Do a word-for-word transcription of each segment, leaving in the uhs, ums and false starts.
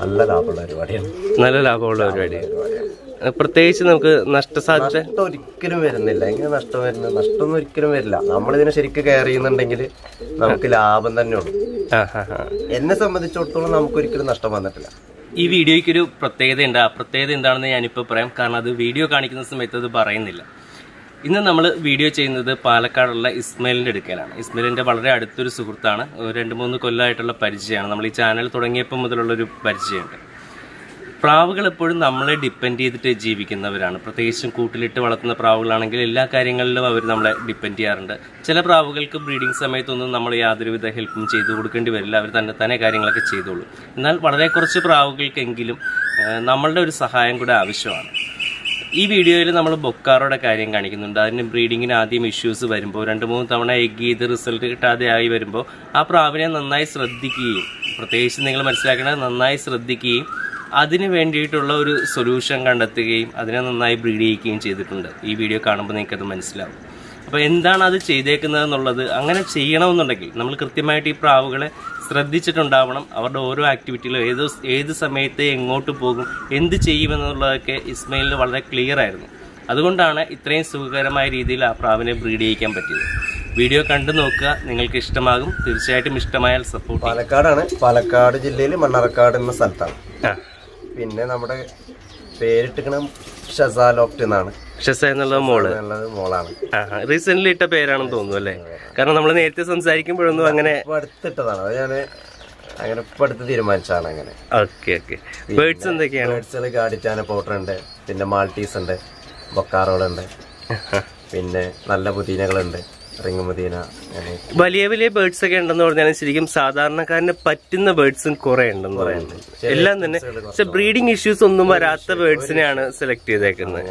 നല്ല ലാഭമുള്ള പരിപാടിയാണ്. നല്ല ലാഭമുള്ള പരിപാടിയാണ്. പ്രത്യേകിച്ച് നമുക്ക് നഷ്ടസാധ്യത ഒരിക്കലും വരുന്നില്ല. എങ്ങനെ നഷ്ടം വരുന്നത്? നഷ്ടമൊന്നും ഒരിക്കലും വരില്ല. നമ്മളിതിനെ ശരിക്കും കെയർ ചെയ്യുന്നുണ്ടെങ്കിൽ നമുക്ക് ലാഭം തന്നെ ഉള്ളൂ. എന്നെ സംബന്ധിച്ചിടത്തോളം നമുക്കൊരിക്കലും നഷ്ടം വന്നിട്ടില്ല. ഈ വീഡിയോയ്ക്ക് ഒരു പ്രത്യേകത ഉണ്ട്. ആ പ്രത്യേകത എന്താണെന്ന് ഞാനിപ്പോൾ പറയാം. കാരണം അത് വീഡിയോ കാണിക്കുന്ന സമയത്ത് അത് പറയുന്നില്ല. ഇന്ന് നമ്മൾ വീഡിയോ ചെയ്യുന്നത് പാലക്കാടുള്ള ഇസ്മയിലിൻ്റെ അടുക്കലാണ്. ഇസ്മയിലിൻ്റെ വളരെ അടുത്തൊരു സുഹൃത്താണ്. രണ്ട് മൂന്ന് കൊല്ലമായിട്ടുള്ള പരിചയമാണ്. നമ്മൾ ഈ ചാനൽ തുടങ്ങിയപ്പോൾ മുതലുള്ളൊരു പരിചയമുണ്ട്. പ്രാവുകൾ എപ്പോഴും നമ്മളെ ഡിപ്പെൻഡ് ചെയ്തിട്ട് ജീവിക്കുന്നവരാണ്. പ്രത്യേകിച്ചും കൂട്ടിലിട്ട് വളർത്തുന്ന പ്രാവുകളാണെങ്കിൽ എല്ലാ കാര്യങ്ങളിലും അവർ നമ്മളെ ഡിപ്പെൻഡ് ചെയ്യാറുണ്ട്. ചില പ്രാവുകൾക്ക് ബ്രീഡിംഗ് സമയത്തൊന്നും നമ്മൾ യാതൊരുവിധ ഹെൽപ്പും ചെയ്തു കൊടുക്കേണ്ടി വരില്ല. അവർ തന്നെ തന്നെ കാര്യങ്ങളൊക്കെ ചെയ്തോളൂ. എന്നാൽ വളരെ കുറച്ച് പ്രാവുകൾക്കെങ്കിലും നമ്മളുടെ ഒരു സഹായം കൂടെ ആവശ്യമാണ്. ഈ വീഡിയോയിൽ നമ്മൾ ബൊക്കാറോടെ കാര്യം കാണിക്കുന്നുണ്ട്. അതിന് ബ്രീഡിങ്ങിന് ആദ്യം ഇഷ്യൂസ് വരുമ്പോൾ, രണ്ട് മൂന്ന് തവണ എഗ് ചെയ്ത് റിസൾട്ട് കിട്ടാതെ ആയി വരുമ്പോൾ ആ പ്രാവിനെ നന്നായി ശ്രദ്ധിക്കുകയും, പ്രത്യേകിച്ച് നിങ്ങൾ മനസ്സിലാക്കേണ്ടത് നന്നായി ശ്രദ്ധിക്കുകയും അതിന് വേണ്ടിയിട്ടുള്ള ഒരു സൊല്യൂഷൻ കണ്ടെത്തുകയും അതിനെ നന്നായി ബ്രീഡ് ചെയ്യിക്കുകയും ചെയ്തിട്ടുണ്ട്. ഈ വീഡിയോ കാണുമ്പോൾ നിങ്ങൾക്കത് മനസ്സിലാവും. അപ്പോൾ എന്താണ് അത് ചെയ്തേക്കുന്നത് എന്നുള്ളത്, അങ്ങനെ ചെയ്യണമെന്നുണ്ടെങ്കിൽ നമ്മൾ കൃത്യമായിട്ട് ഈ പ്രാവുകളെ ശ്രദ്ധിച്ചിട്ടുണ്ടാവണം. അവരുടെ ഓരോ ആക്ടിവിറ്റിയിലും ഏത് ഏത് സമയത്ത് എങ്ങോട്ട് പോകും, എന്ത് ചെയ്യുമെന്നുള്ളതൊക്കെ ഇസ്മയിലിൽ വളരെ ക്ലിയർ ആയിരുന്നു. അതുകൊണ്ടാണ് ഇത്രയും സുഖകരമായ രീതിയിൽ ആ പ്രാവിനെ ബ്രീഡ് ചെയ്യിക്കാൻ പറ്റിയത്. വീഡിയോ കണ്ടു നോക്കുക, നിങ്ങൾക്ക് ഇഷ്ടമാകും. തീർച്ചയായിട്ടും ഇഷ്ടമായാൽ സപ്പോർട്ട്. പാലക്കാടാണ്, പാലക്കാട് ജില്ലയിൽ മണ്ണാർക്കാട് എന്ന സ്ഥലത്താണ്. പിന്നെ നമ്മുടെ പേരിട്ടിക്കണ ഷസാലോപ്റ്റ് എന്നാണ്. ഷസ എന്നുള്ളത് മോള് മോളാണ്. റീസെന്റ്ലി ഇട്ട പേരാണെന്ന് തോന്നുന്നു അല്ലേ? കാരണം നമ്മൾ നേരത്തെ സംസാരിക്കുമ്പോഴൊന്നും അങ്ങനെ അടുത്തിട്ടതാണ്. അത് ഞാൻ അങ്ങനെ ഇപ്പം അടുത്ത് തീരുമാനിച്ചാണ്. അങ്ങനെ ഓക്കെ ഓക്കെ. ബേർഡ്സ് എന്തൊക്കെയാണ്? ബേർഡ്സുകൾ ഗാഡിറ്റാന പൗഡർ ഉണ്ട്, പിന്നെ മാൾട്ടീസ് ഉണ്ട്, ബൊക്കാറോളുണ്ട്, പിന്നെ നല്ല പുതിനകളുണ്ട്, റിംഗ് മുതീന. വലിയ വലിയ ബേർഡ്സ് ഒക്കെ ഉണ്ടെന്ന് പറഞ്ഞാൽ ശരിക്കും സാധാരണക്കാരന് പറ്റുന്ന ബേർഡ്സും കുറെ ഉണ്ടെന്ന് പറയുന്നത്. എല്ലാം തന്നെ ബ്രീഡിംഗ് ഇഷ്യൂസ് ഒന്നും വരാത്ത ബേർഡ്സിനെയാണ് സെലക്ട് ചെയ്തേക്കുന്നത്.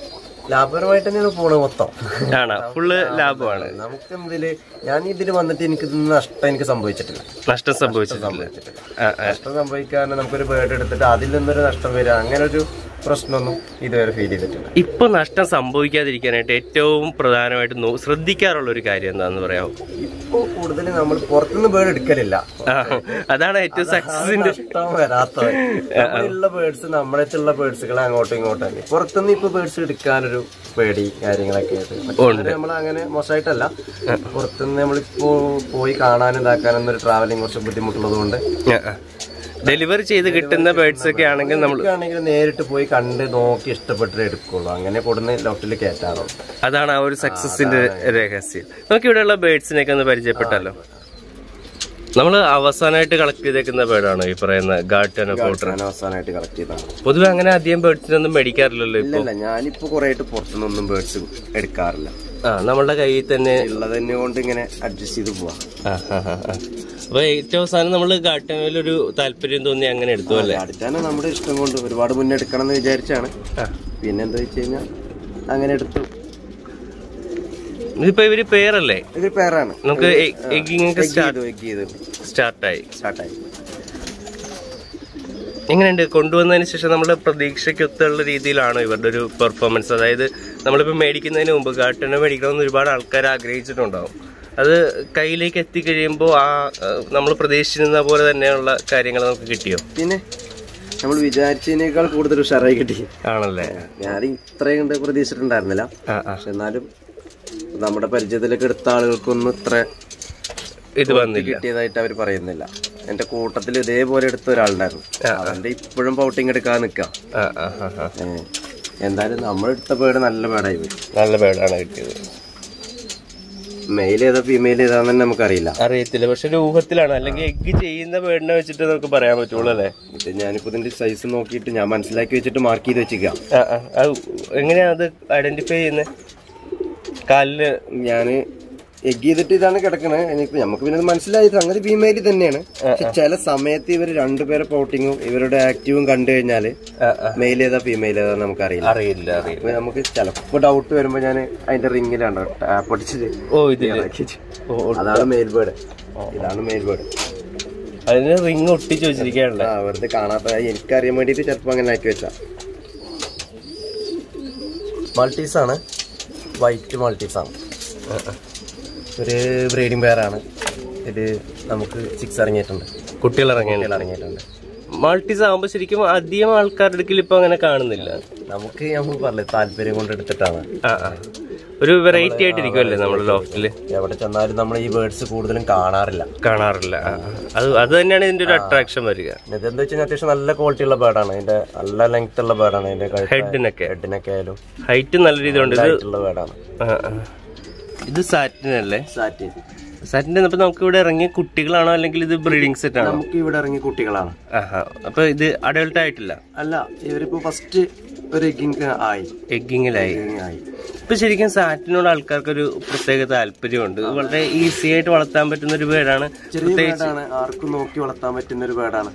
ലാഭകരമായിട്ട് തന്നെയാണ് പോണത്. മൊത്തം ആണ് ഫുള്ള് ലാഭമാണ് നമുക്ക്. ഇതില് ഞാൻ ഇതിൽ വന്നിട്ട് എനിക്ക് നഷ്ടം എനിക്ക് സംഭവിച്ചിട്ടില്ല. നഷ്ടം സംഭവിച്ചില്ല സംഭവിച്ചിട്ടില്ല നഷ്ടം സംഭവിക്കാതെ നമുക്കൊരു ബേർഡ് എടുത്തിട്ട് അതിൽ നിന്നൊരു നഷ്ടം വരിക, അങ്ങനെ ഒരു പ്രശ്നമൊന്നും ഇതുവരെ ഫീൽ ചെയ്തിട്ടില്ല. ഇപ്പൊ നഷ്ടം സംഭവിക്കാതിരിക്കാനായിട്ട് ഏറ്റവും പ്രധാനമായിട്ട് ശ്രദ്ധിക്കാറുള്ള ഒരു കാര്യം എന്താണെന്ന് പറയാമോ? ഇപ്പൊ കൂടുതൽ നമ്മൾ പുറത്തുനിന്ന് ബേർഡ് എടുക്കലില്ല. അതാണ് ഏറ്റവും സക്സസിന്റെ നഷ്ടം വരാത്തുള്ള ബേർഡ്സ്. നമ്മുടെ അടുത്തുള്ള ബേർഡ്സുകളെ അങ്ങോട്ടും ഇങ്ങോട്ടും പുറത്തുനിന്ന് ഇപ്പൊ ബേർഡ്സ് എടുക്കാനൊരു പേടി കാര്യങ്ങളൊക്കെ ആയിട്ട്. നമ്മൾ അങ്ങനെ മോശമായിട്ടല്ല, പുറത്തുനിന്ന് നമ്മളിപ്പോ പോയി കാണാനും ഇതാക്കാനൊന്നും ഒരു ട്രാവലിംഗ് കുറച്ച് ബുദ്ധിമുട്ടുള്ളത് കൊണ്ട് ഡെലിവറി ചെയ്ത് കിട്ടുന്ന ബേർഡ്സ് ഒക്കെ ആണെങ്കിൽ നമ്മൾ നേരിട്ട് പോയി കണ്ട് നോക്കി ഇഷ്ടപ്പെട്ട് എടുക്കുള്ളൂ. അങ്ങനെ കൊടുന്ന് ലോട്ടിൽ കയറ്റാറോ. അതാണ് ആ ഒരു സക്സസിന്റെ രഹസ്യം. നമുക്ക് ഇവിടെയുള്ള ബേർഡ്സിനെയൊക്കെ ഒന്ന് പരിചയപ്പെട്ടല്ലോ. നമ്മൾ അവസാനമായിട്ട് കളക്ട് ചെയ്തേക്കുന്ന ബേർഡാണ് ഈ പറയുന്ന ഗാർഡൻ പൗഡർ. അവസാനമായിട്ട് കളക്ട് ചെയ്തതാണ്. പൊതുവെ അങ്ങനെ അധികം ബേർഡ്സിനൊന്നും മേടിക്കാറില്ലല്ലോ. ഇല്ല, ഞാനിപ്പോ കുറെ ആയിട്ട് പുറത്തുനിന്നൊന്നും ബേർഡ്സ് എടുക്കാറില്ല. ആ, നമ്മളുടെ കയ്യിൽ തന്നെ ഉള്ളതന്നെ കൊണ്ട് ഇങ്ങനെ അഡ്ജസ്റ്റ് ചെയ്ത് പോവാം. അപ്പൊ ഏറ്റവും സാധനം നമ്മള് ഗാർഡനിലൊരു താല്പര്യം തോന്നി അങ്ങനെ എടുത്തു അല്ലേ? ഗാർഡൻ നമ്മുടെ ഇഷ്ടം കൊണ്ട് ഒരുപാട് മുന്നേ എടുക്കണം എന്ന് വിചാരിച്ചാണ്. പിന്നെന്താ വെച്ച് കഴിഞ്ഞാൽ അങ്ങനെ എടുത്തു. ഇതിപ്പോ ഇവര് പേരല്ലേ? ഇത് പേരാണ്. നമുക്ക് എഗ്ഗിങ്ങൊക്കെ സ്റ്റാർട്ടായി സ്റ്റാർട്ടായി എങ്ങനെയുണ്ട് കൊണ്ടുവന്നതിന് ശേഷം? നമ്മുടെ പ്രതീക്ഷയ്ക്കൊത്തുള്ള രീതിയിലാണോ ഇവരുടെ ഒരു പെർഫോമൻസ്? അതായത് നമ്മളിപ്പോൾ മേടിക്കുന്നതിന് മുമ്പ് ഗാർഡനെ മേടിക്കണമെന്ന് ഒരുപാട് ആൾക്കാർ ആഗ്രഹിച്ചിട്ടുണ്ടാവും. അത് കയ്യിലേക്ക് എത്തിക്കഴിയുമ്പോൾ ആ നമ്മൾ പ്രതീക്ഷിച്ചിരുന്ന പോലെ തന്നെയുള്ള കാര്യങ്ങൾ നമുക്ക് കിട്ടിയോ? പിന്നെ നമ്മൾ വിചാരിച്ചതിനേക്കാൾ കൂടുതൽ ഉഷാറായി കിട്ടി ആണല്ലേ? ഞാൻ ഇത്രയും കണ്ട് പ്രതീക്ഷിച്ചിട്ടുണ്ടായിരുന്നില്ല. പക്ഷെ എന്നാലും നമ്മുടെ പരിചയത്തിലൊക്കെ എടുത്ത ആളുകൾക്കൊന്നും ഇത്ര ഇത് വന്നില്ല, കിട്ടിയതായിട്ട് അവർ പറയുന്നില്ല. എന്റെ കൂട്ടത്തിൽ ഇതേപോലെ എടുത്ത ഒരാളുണ്ടായിരുന്നു. അവന്റെ ഇപ്പോഴും പൗട്ടിങ് എടുക്കാൻ നിൽക്കാം. എന്തായാലും നമ്മളെടുത്ത പേട് നല്ല പേടായി പോയി. നല്ല പേടാണ് കിട്ടിയത്. മെയിൽ ഏതാ ഫീമെയിൽ ഏതാന്ന് തന്നെ നമുക്കറിയില്ല, അറിയത്തില്ല. പക്ഷെ ഒരു ഊഹത്തിലാണ്, അല്ലെങ്കിൽ എഗ് ചെയ്യുന്ന പേടിനെ വെച്ചിട്ട് നമുക്ക് പറയാൻ പറ്റുള്ളൂ അല്ലേ? ഞാനിപ്പോ ഇതിന്റെ സൈസ് നോക്കിയിട്ട് ഞാൻ മനസ്സിലാക്കി വെച്ചിട്ട് മാർക്ക് ചെയ്ത് വെച്ചിരിക്കാം. എങ്ങനെയാ അത് ഐഡന്റിഫൈ ചെയ്യുന്നത്? കാലില് ഞാന് egg ചെയ്തിട്ട് ആണ് കിടക്കുന്നത്. എനിക്ക് നമുക്ക് പിന്നെ മനസ്സിലായി സംഗതി ഭീമേരി തന്നെയാണ്. പക്ഷെ ചില സമയത്ത് ഇവർ രണ്ടുപേരെ പോട്ടിങ്ങും ഇവരുടെ ആക്റ്റീവും കണ്ടു കഴിഞ്ഞാല് മെയിൽ ഏതാ ഫീമെയിൽ ഏതാ നമുക്ക് അറിയില്ല അറിയില്ല അറിയില്ല നമുക്ക് ചിലപ്പോ ഡൗട്ട് വരുമ്പോ ഞാൻ അതിന്റെ റിങ്ങിലാണ് പൊടിച്ചത്. ഓ ഇത് അതാണ് മെയിൽ ബേർഡ്, ഇതാണ് മെയിൽ ബേർഡ്. അതിന് റിങ് ഒട്ടിച്ച് വെച്ചിരിക്കാനുള്ള വെറുതെ കാണാത്ത എനിക്കറിയാൻ വേണ്ടിട്ട് ചിലപ്പോ അങ്ങനെ ആക്കി വെച്ചാ. മൾട്ടീസ് ആണ്, വൈറ്റ് മൾട്ടീസ് ആണ്. ഒരു ബ്രീഡിംഗ് പെയറാണ് ഇത്. നമുക്ക് സിക്സ് ഇറങ്ങിയിട്ടുണ്ട്, കുട്ടികൾ ഇറങ്ങിയിട്ടുണ്ട് ഇറങ്ങിയിട്ടുണ്ട് മൾട്ടീസ് ആകുമ്പോൾ ശരിക്കും അധികം ആൾക്കാരുടെ ഇടയ്ക്ക് ഇപ്പൊ അങ്ങനെ കാണുന്നില്ല. നമുക്ക് നമുക്ക് പറഞ്ഞത് താല്പര്യം കൊണ്ടെടുത്തിട്ടാണ്. ഒരു വെറൈറ്റി ആയിട്ടിരിക്കും അല്ലേ നമ്മുടെ ലോഫ്റ്റില്. എവിടെ ചെന്നാലും നമ്മൾ ഈ ബേർഡ്സ് കൂടുതലും കാണാറില്ല കാണാറില്ല അത് അത് തന്നെയാണ് ഇതിന്റെ ഒരു അട്രാക്ഷൻ വരിക. ഇതെന്താ വെച്ചാൽ അത്യാവശ്യം നല്ല ക്വാളിറ്റി ഉള്ള ബേർഡാണ്, ഇതിന്റെ നല്ല ലെങ്ത് ഉള്ള ബേർഡാണ്. ഇതിന്റെ ഹെഡിനൊക്കെ ഹെഡിനൊക്കെ ആയാലും ഹൈറ്റ് നല്ല രീതിയിലുണ്ട്. ഹൈറ്റുള്ള ബേർഡാണ് ഇത്. സാറ്റിൻ അല്ലേ? സാറ്റിൻ സാറ്റിൻ അപ്പൊ നമുക്ക് ഇവിടെ ഇറങ്ങിയ കുട്ടികളാണോ അല്ലെങ്കിൽ ഇത് ബ്രീഡിംഗ് സെറ്റ് ആണ്? നമുക്ക് ഇവിടെ ഇറങ്ങിയ കുട്ടികളാണ്. അപ്പൊ ഇത് അഡൾട്ട് ആയിട്ടില്ല അല്ല, ഇവരിപ്പോ ഫസ്റ്റ് ഒരു എഗ്ഗിങ് ആയി എഗ്ഗിങ്ങിലായി ഇപ്പൊ ശരിക്കും സാറ്റിനോട് ആൾക്കാർക്ക് ഒരു പ്രത്യേക താല്പര്യമുണ്ട്. വളരെ ഈസി ആയിട്ട് വളർത്താൻ പറ്റുന്ന ഒരു ബേർഡാണ്, ആർക്കും നോക്കി വളർത്താൻ പറ്റുന്ന ഒരു ബേർഡാണ്.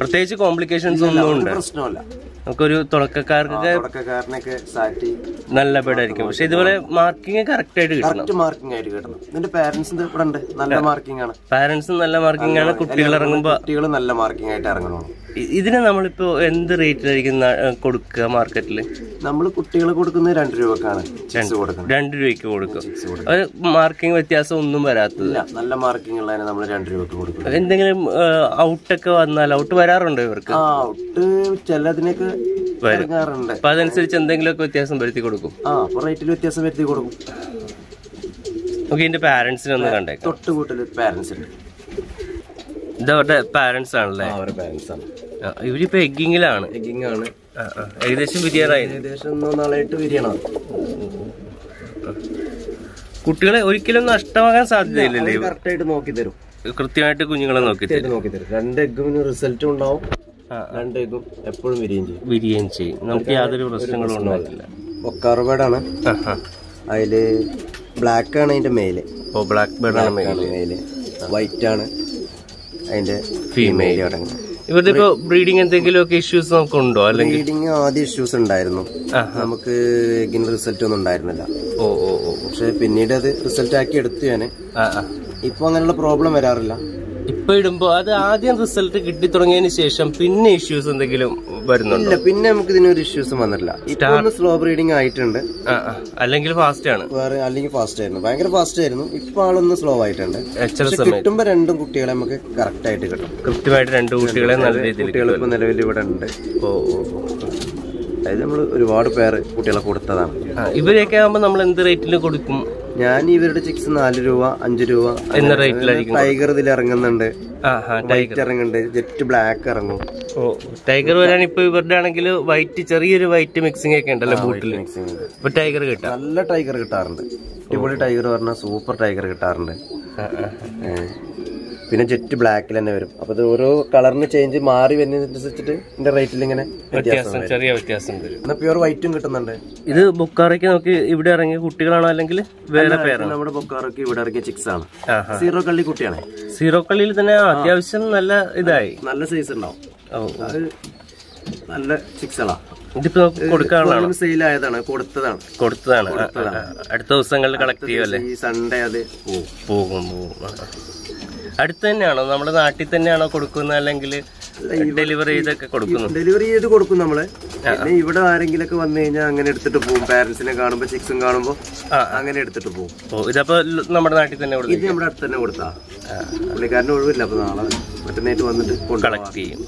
പ്രത്യേകിച്ച് കോംപ്ലിക്കേഷൻസ് ഒന്നും ഉണ്ട്, പ്രശ്നമല്ല. നമുക്കൊരു തുടക്കക്കാർക്കൊക്കെ തുടക്കക്കാരനൊക്കെ സാറ്റി നല്ല ബേർഡായിരിക്കും. പക്ഷെ ഇതുപോലെ മാർക്കിംഗ് കറക്റ്റ് ആയിട്ട് കിട്ടണം, മാർക്കിംഗ് ആയിട്ട് കിട്ടണം. ഇതിന്റെ പാരന്റ്സ് ഇവിടെ ഉണ്ട്, നല്ല മാർക്കിംഗ് ആണ്. പാരന്റ്സും നല്ല മാർക്കിംഗ് ആണ്, കുട്ടികൾ ഇറങ്ങുമ്പോൾ കുട്ടികൾ നല്ല മാർക്കിംഗ് ആയിട്ട് ഇറങ്ങണം. ഇതിന് നമ്മളിപ്പോ എന്ത് റേറ്റിലായിരിക്കും കൊടുക്കുക മാർക്കറ്റില്? നമ്മൾ കുട്ടികൾ കൊടുക്കുന്നത് രണ്ട് രൂപക്കാണ്, രണ്ട് രൂപയ്ക്ക് കൊടുക്കും. അത് മാർക്കിംഗ് വ്യത്യാസം ഒന്നും വരാത്തില്ല, നല്ല മാർക്കിംഗ് ഉള്ളതിന് നമ്മൾ രണ്ട് രൂപക്ക് കൊടുക്കും. എന്തെങ്കിലും ഔട്ടൊക്കെ വന്നാൽ ഔട്ട് വരാറുണ്ടോ ഇവർക്ക്? ഔട്ട് ചിലതിനൊക്കെ വരാറുണ്ട്. അപ്പൊ അതനുസരിച്ച് എന്തെങ്കിലുമൊക്കെ വ്യത്യാസം വരുത്തി കൊടുക്കും, റേറ്റിൽ വ്യത്യാസം വരുത്തി കൊടുക്കും. നമുക്ക് ഇതിന്റെ പാരന്റ്സിനെ ഒന്ന് കണ്ടേ. തൊട്ട് കൂട്ടിൽ പാരന്റ്സ് ഉണ്ട്, ഇതവരുടെ പാരന്റ്സ് ആണല്ലേ? അവരുടെ പാരന്റ്സ് ആണ്. ഇവരിപ്പോ എഗ്ഗിങ്ങിലാണ് എഗ്ഗിങ്ങാണ് ഏകദേശം വിരിയാറായി, ഏകദേശം മൂന്നാളായിട്ട് വിരിയണം. കുട്ടികളെ ഒരിക്കലും നഷ്ടമാകാൻ സാധ്യതയില്ലല്ലേ? കറക്റ്റായിട്ട് നോക്കി തരും, കൃത്യമായിട്ട് കുഞ്ഞുങ്ങളെ നോക്കി തരും നോക്കി തരും രണ്ട് എഗ്ഗും റിസൾട്ടും ഉണ്ടാവും, രണ്ട് എഗ്ഗും എപ്പോഴും വിരിയും ചെയ്യും വിരിയും ചെയ്യും നമുക്ക് യാതൊരു പ്രശ്നങ്ങളും ഉണ്ടാവില്ല. ഒക്കാർ ബേർഡാണ്, അതില് ബ്ലാക്ക് ആണ് അതിന്റെ മേല്. ഓ ബ്ലാക്ക് ബേർഡാണ് മേല്, വൈറ്റ് ആണ് അതിന്റെ ഫീമെയിൽ. ഇവരുടെ ഇപ്പൊ ബ്രീഡിംഗ് എന്തെങ്കിലും ഒക്കെ ഇഷ്യൂസ് നമുക്ക് ഉണ്ടോ? അല്ലെങ്കിൽ ബ്രീഡിംഗ് ആദ്യം ഇഷ്യൂസ് ഉണ്ടായിരുന്നു, നമുക്ക് എഗിന് റിസൾട്ട് ഒന്നും ഉണ്ടായിരുന്നില്ല. ഓ ഓ ഓ പക്ഷെ പിന്നീട് അത് റിസൾട്ട് ആക്കി എടുത്തു ഞാൻ. ഇപ്പൊ അങ്ങനെയുള്ള പ്രോബ്ലം വരാറില്ല. ഇപ്പൊ ഇടുമ്പോ അത് ആദ്യം റിസൾട്ട് കിട്ടി തുടങ്ങിയതിന് ശേഷം പിന്നെ ഇഷ്യൂസ് എന്തെങ്കിലും വരുന്നുണ്ടോ? ഇല്ല, പിന്നെ നമുക്ക് ഇതിനൊരു ഇഷ്യൂസും വന്നിട്ടില്ല. ഇപ്പൊ സ്ലോ ബ്രീഡിംഗ് ആയിട്ടുണ്ട്, അല്ലെങ്കിൽ ഫാസ്റ്റ് ആണ് വേറെ, അല്ലെങ്കിൽ ഫാസ്റ്റ് ആയിരുന്നു, ഭയങ്കര ഫാസ്റ്റ് ആയിരുന്നു. ഇപ്പൊ ആളൊന്ന് സ്ലോ ആയിട്ടുണ്ട്. കിട്ടുമ്പോ രണ്ടും കുട്ടികളെ നമുക്ക് കറക്റ്റ് ആയിട്ട് കിട്ടും, കൃത്യമായിട്ട് രണ്ട് കുട്ടികളെ നല്ല രീതിയിൽ. കുട്ടികൾ ഇപ്പൊ നിലവിൽ ഇവിടെ ഉണ്ട്. ഓ അതായത് നമ്മൾ ഒരുപാട് പേര് കുട്ടികളെ കൊടുത്തതാണ്. ഇവരെയൊക്കെ ആകുമ്പോൾ നമ്മൾ എന്ത് റേറ്റിൽ കൊടുക്കും? ഞാൻ ഇവരുടെ ചിക്സ് നാല് രൂപ അഞ്ചു രൂപ എന്ന റേറ്റിലായിരിക്കും. ടൈഗർ ഇതിൽ ഇറങ്ങുന്നുണ്ട്, വൈറ്റ് ഇറങ്ങുന്നുണ്ട്, ജെറ്റ് ബ്ലാക്ക് ഇറങ്ങും. ഓ ടൈഗർ വരാൻ ഇപ്പൊ ഇവരുടെ ആണെങ്കിൽ വൈറ്റ് ചെറിയൊരു വൈറ്റ് മിക്സിംഗ് ഒക്കെ ഉണ്ടല്ലോ ബൂട്ടിൽ മിക്സിംഗ്. ഇപ്പൊ ടൈഗർ കിട്ടാം, നല്ല ടൈഗർ കിട്ടാറുണ്ട്. ഇപ്പോഴും ടൈഗർ പറഞ്ഞാൽ സൂപ്പർ ടൈഗർ കിട്ടാറുണ്ട്. പിന്നെ ജെറ്റ് ബ്ലാക്കിൽ തന്നെ വരും. അപ്പൊ അത് ഓരോ കളറിന് ചേഞ്ച് മാറി വരുന്നതിനനുസരിച്ചിട്ട് ഇതിന്റെ റേറ്റിൽ ഇങ്ങനെ വ്യത്യാസം ചെറിയ വ്യത്യാസം വരും. എന്നാൽ പ്യൂർ വൈറ്റും കിട്ടുന്നുണ്ട്. ഇത് ബൊക്കാറൊക്കെ നമുക്ക് ഇവിടെ ഇറങ്ങിയ കുട്ടികളാണോ അല്ലെങ്കിൽ വേറെ പേരാണ്? നമ്മുടെ ബൊക്കാറൊക്കെ ഇവിടെ ഇറങ്ങിയ ചിക്സ് ആണ്, സീറോ കള്ളി കുട്ടിയാണ്. സീറോ കള്ളിയിൽ തന്നെ അത്യാവശ്യം നല്ല ഇതായി, നല്ല സൈസ് ഉണ്ടാവും. അത് നല്ല ചിക്സുകളാണ്. ഇതിപ്പോ കൊടുക്കാനുള്ള സെയിൽ ആയതാണ്, കൊടുത്തതാണ് കൊടുത്തതാണ് അടുത്ത ദിവസങ്ങളിൽ കളക്ട് ചെയ്യുമല്ലേ? ഈ സൺഡേ അത് പോകും. അടുത്ത് തന്നെയാണോ നമ്മുടെ നാട്ടിൽ തന്നെയാണോ കൊടുക്കുന്നത് അല്ലെങ്കിൽ ഡെലിവറി ചെയ്തൊക്കെ കൊടുക്കുന്നു? ഡെലിവറി ചെയ്ത് കൊടുക്കും നമ്മള്. പിന്നെ ഇവിടെ ആരെങ്കിലും ഒക്കെ വന്നു കഴിഞ്ഞാൽ അങ്ങനെ എടുത്തിട്ട് പോകും. പാരന്റ്സിനെ കാണുമ്പോ ചിക്സും കാണുമ്പോ അങ്ങനെ എടുത്തിട്ട് പോകും. ഇതപ്പോ നമ്മുടെ നാട്ടിൽ തന്നെ കൊടുക്കും, ഇത് നമ്മുടെ അടുത്ത് തന്നെ കൊടുത്താ പുള്ളിക്കാരന് ഒഴിവില്ല. അപ്പൊ നാളെ മറ്റന്നായിട്ട് വന്നിട്ട് കളക്ട് ചെയ്യും.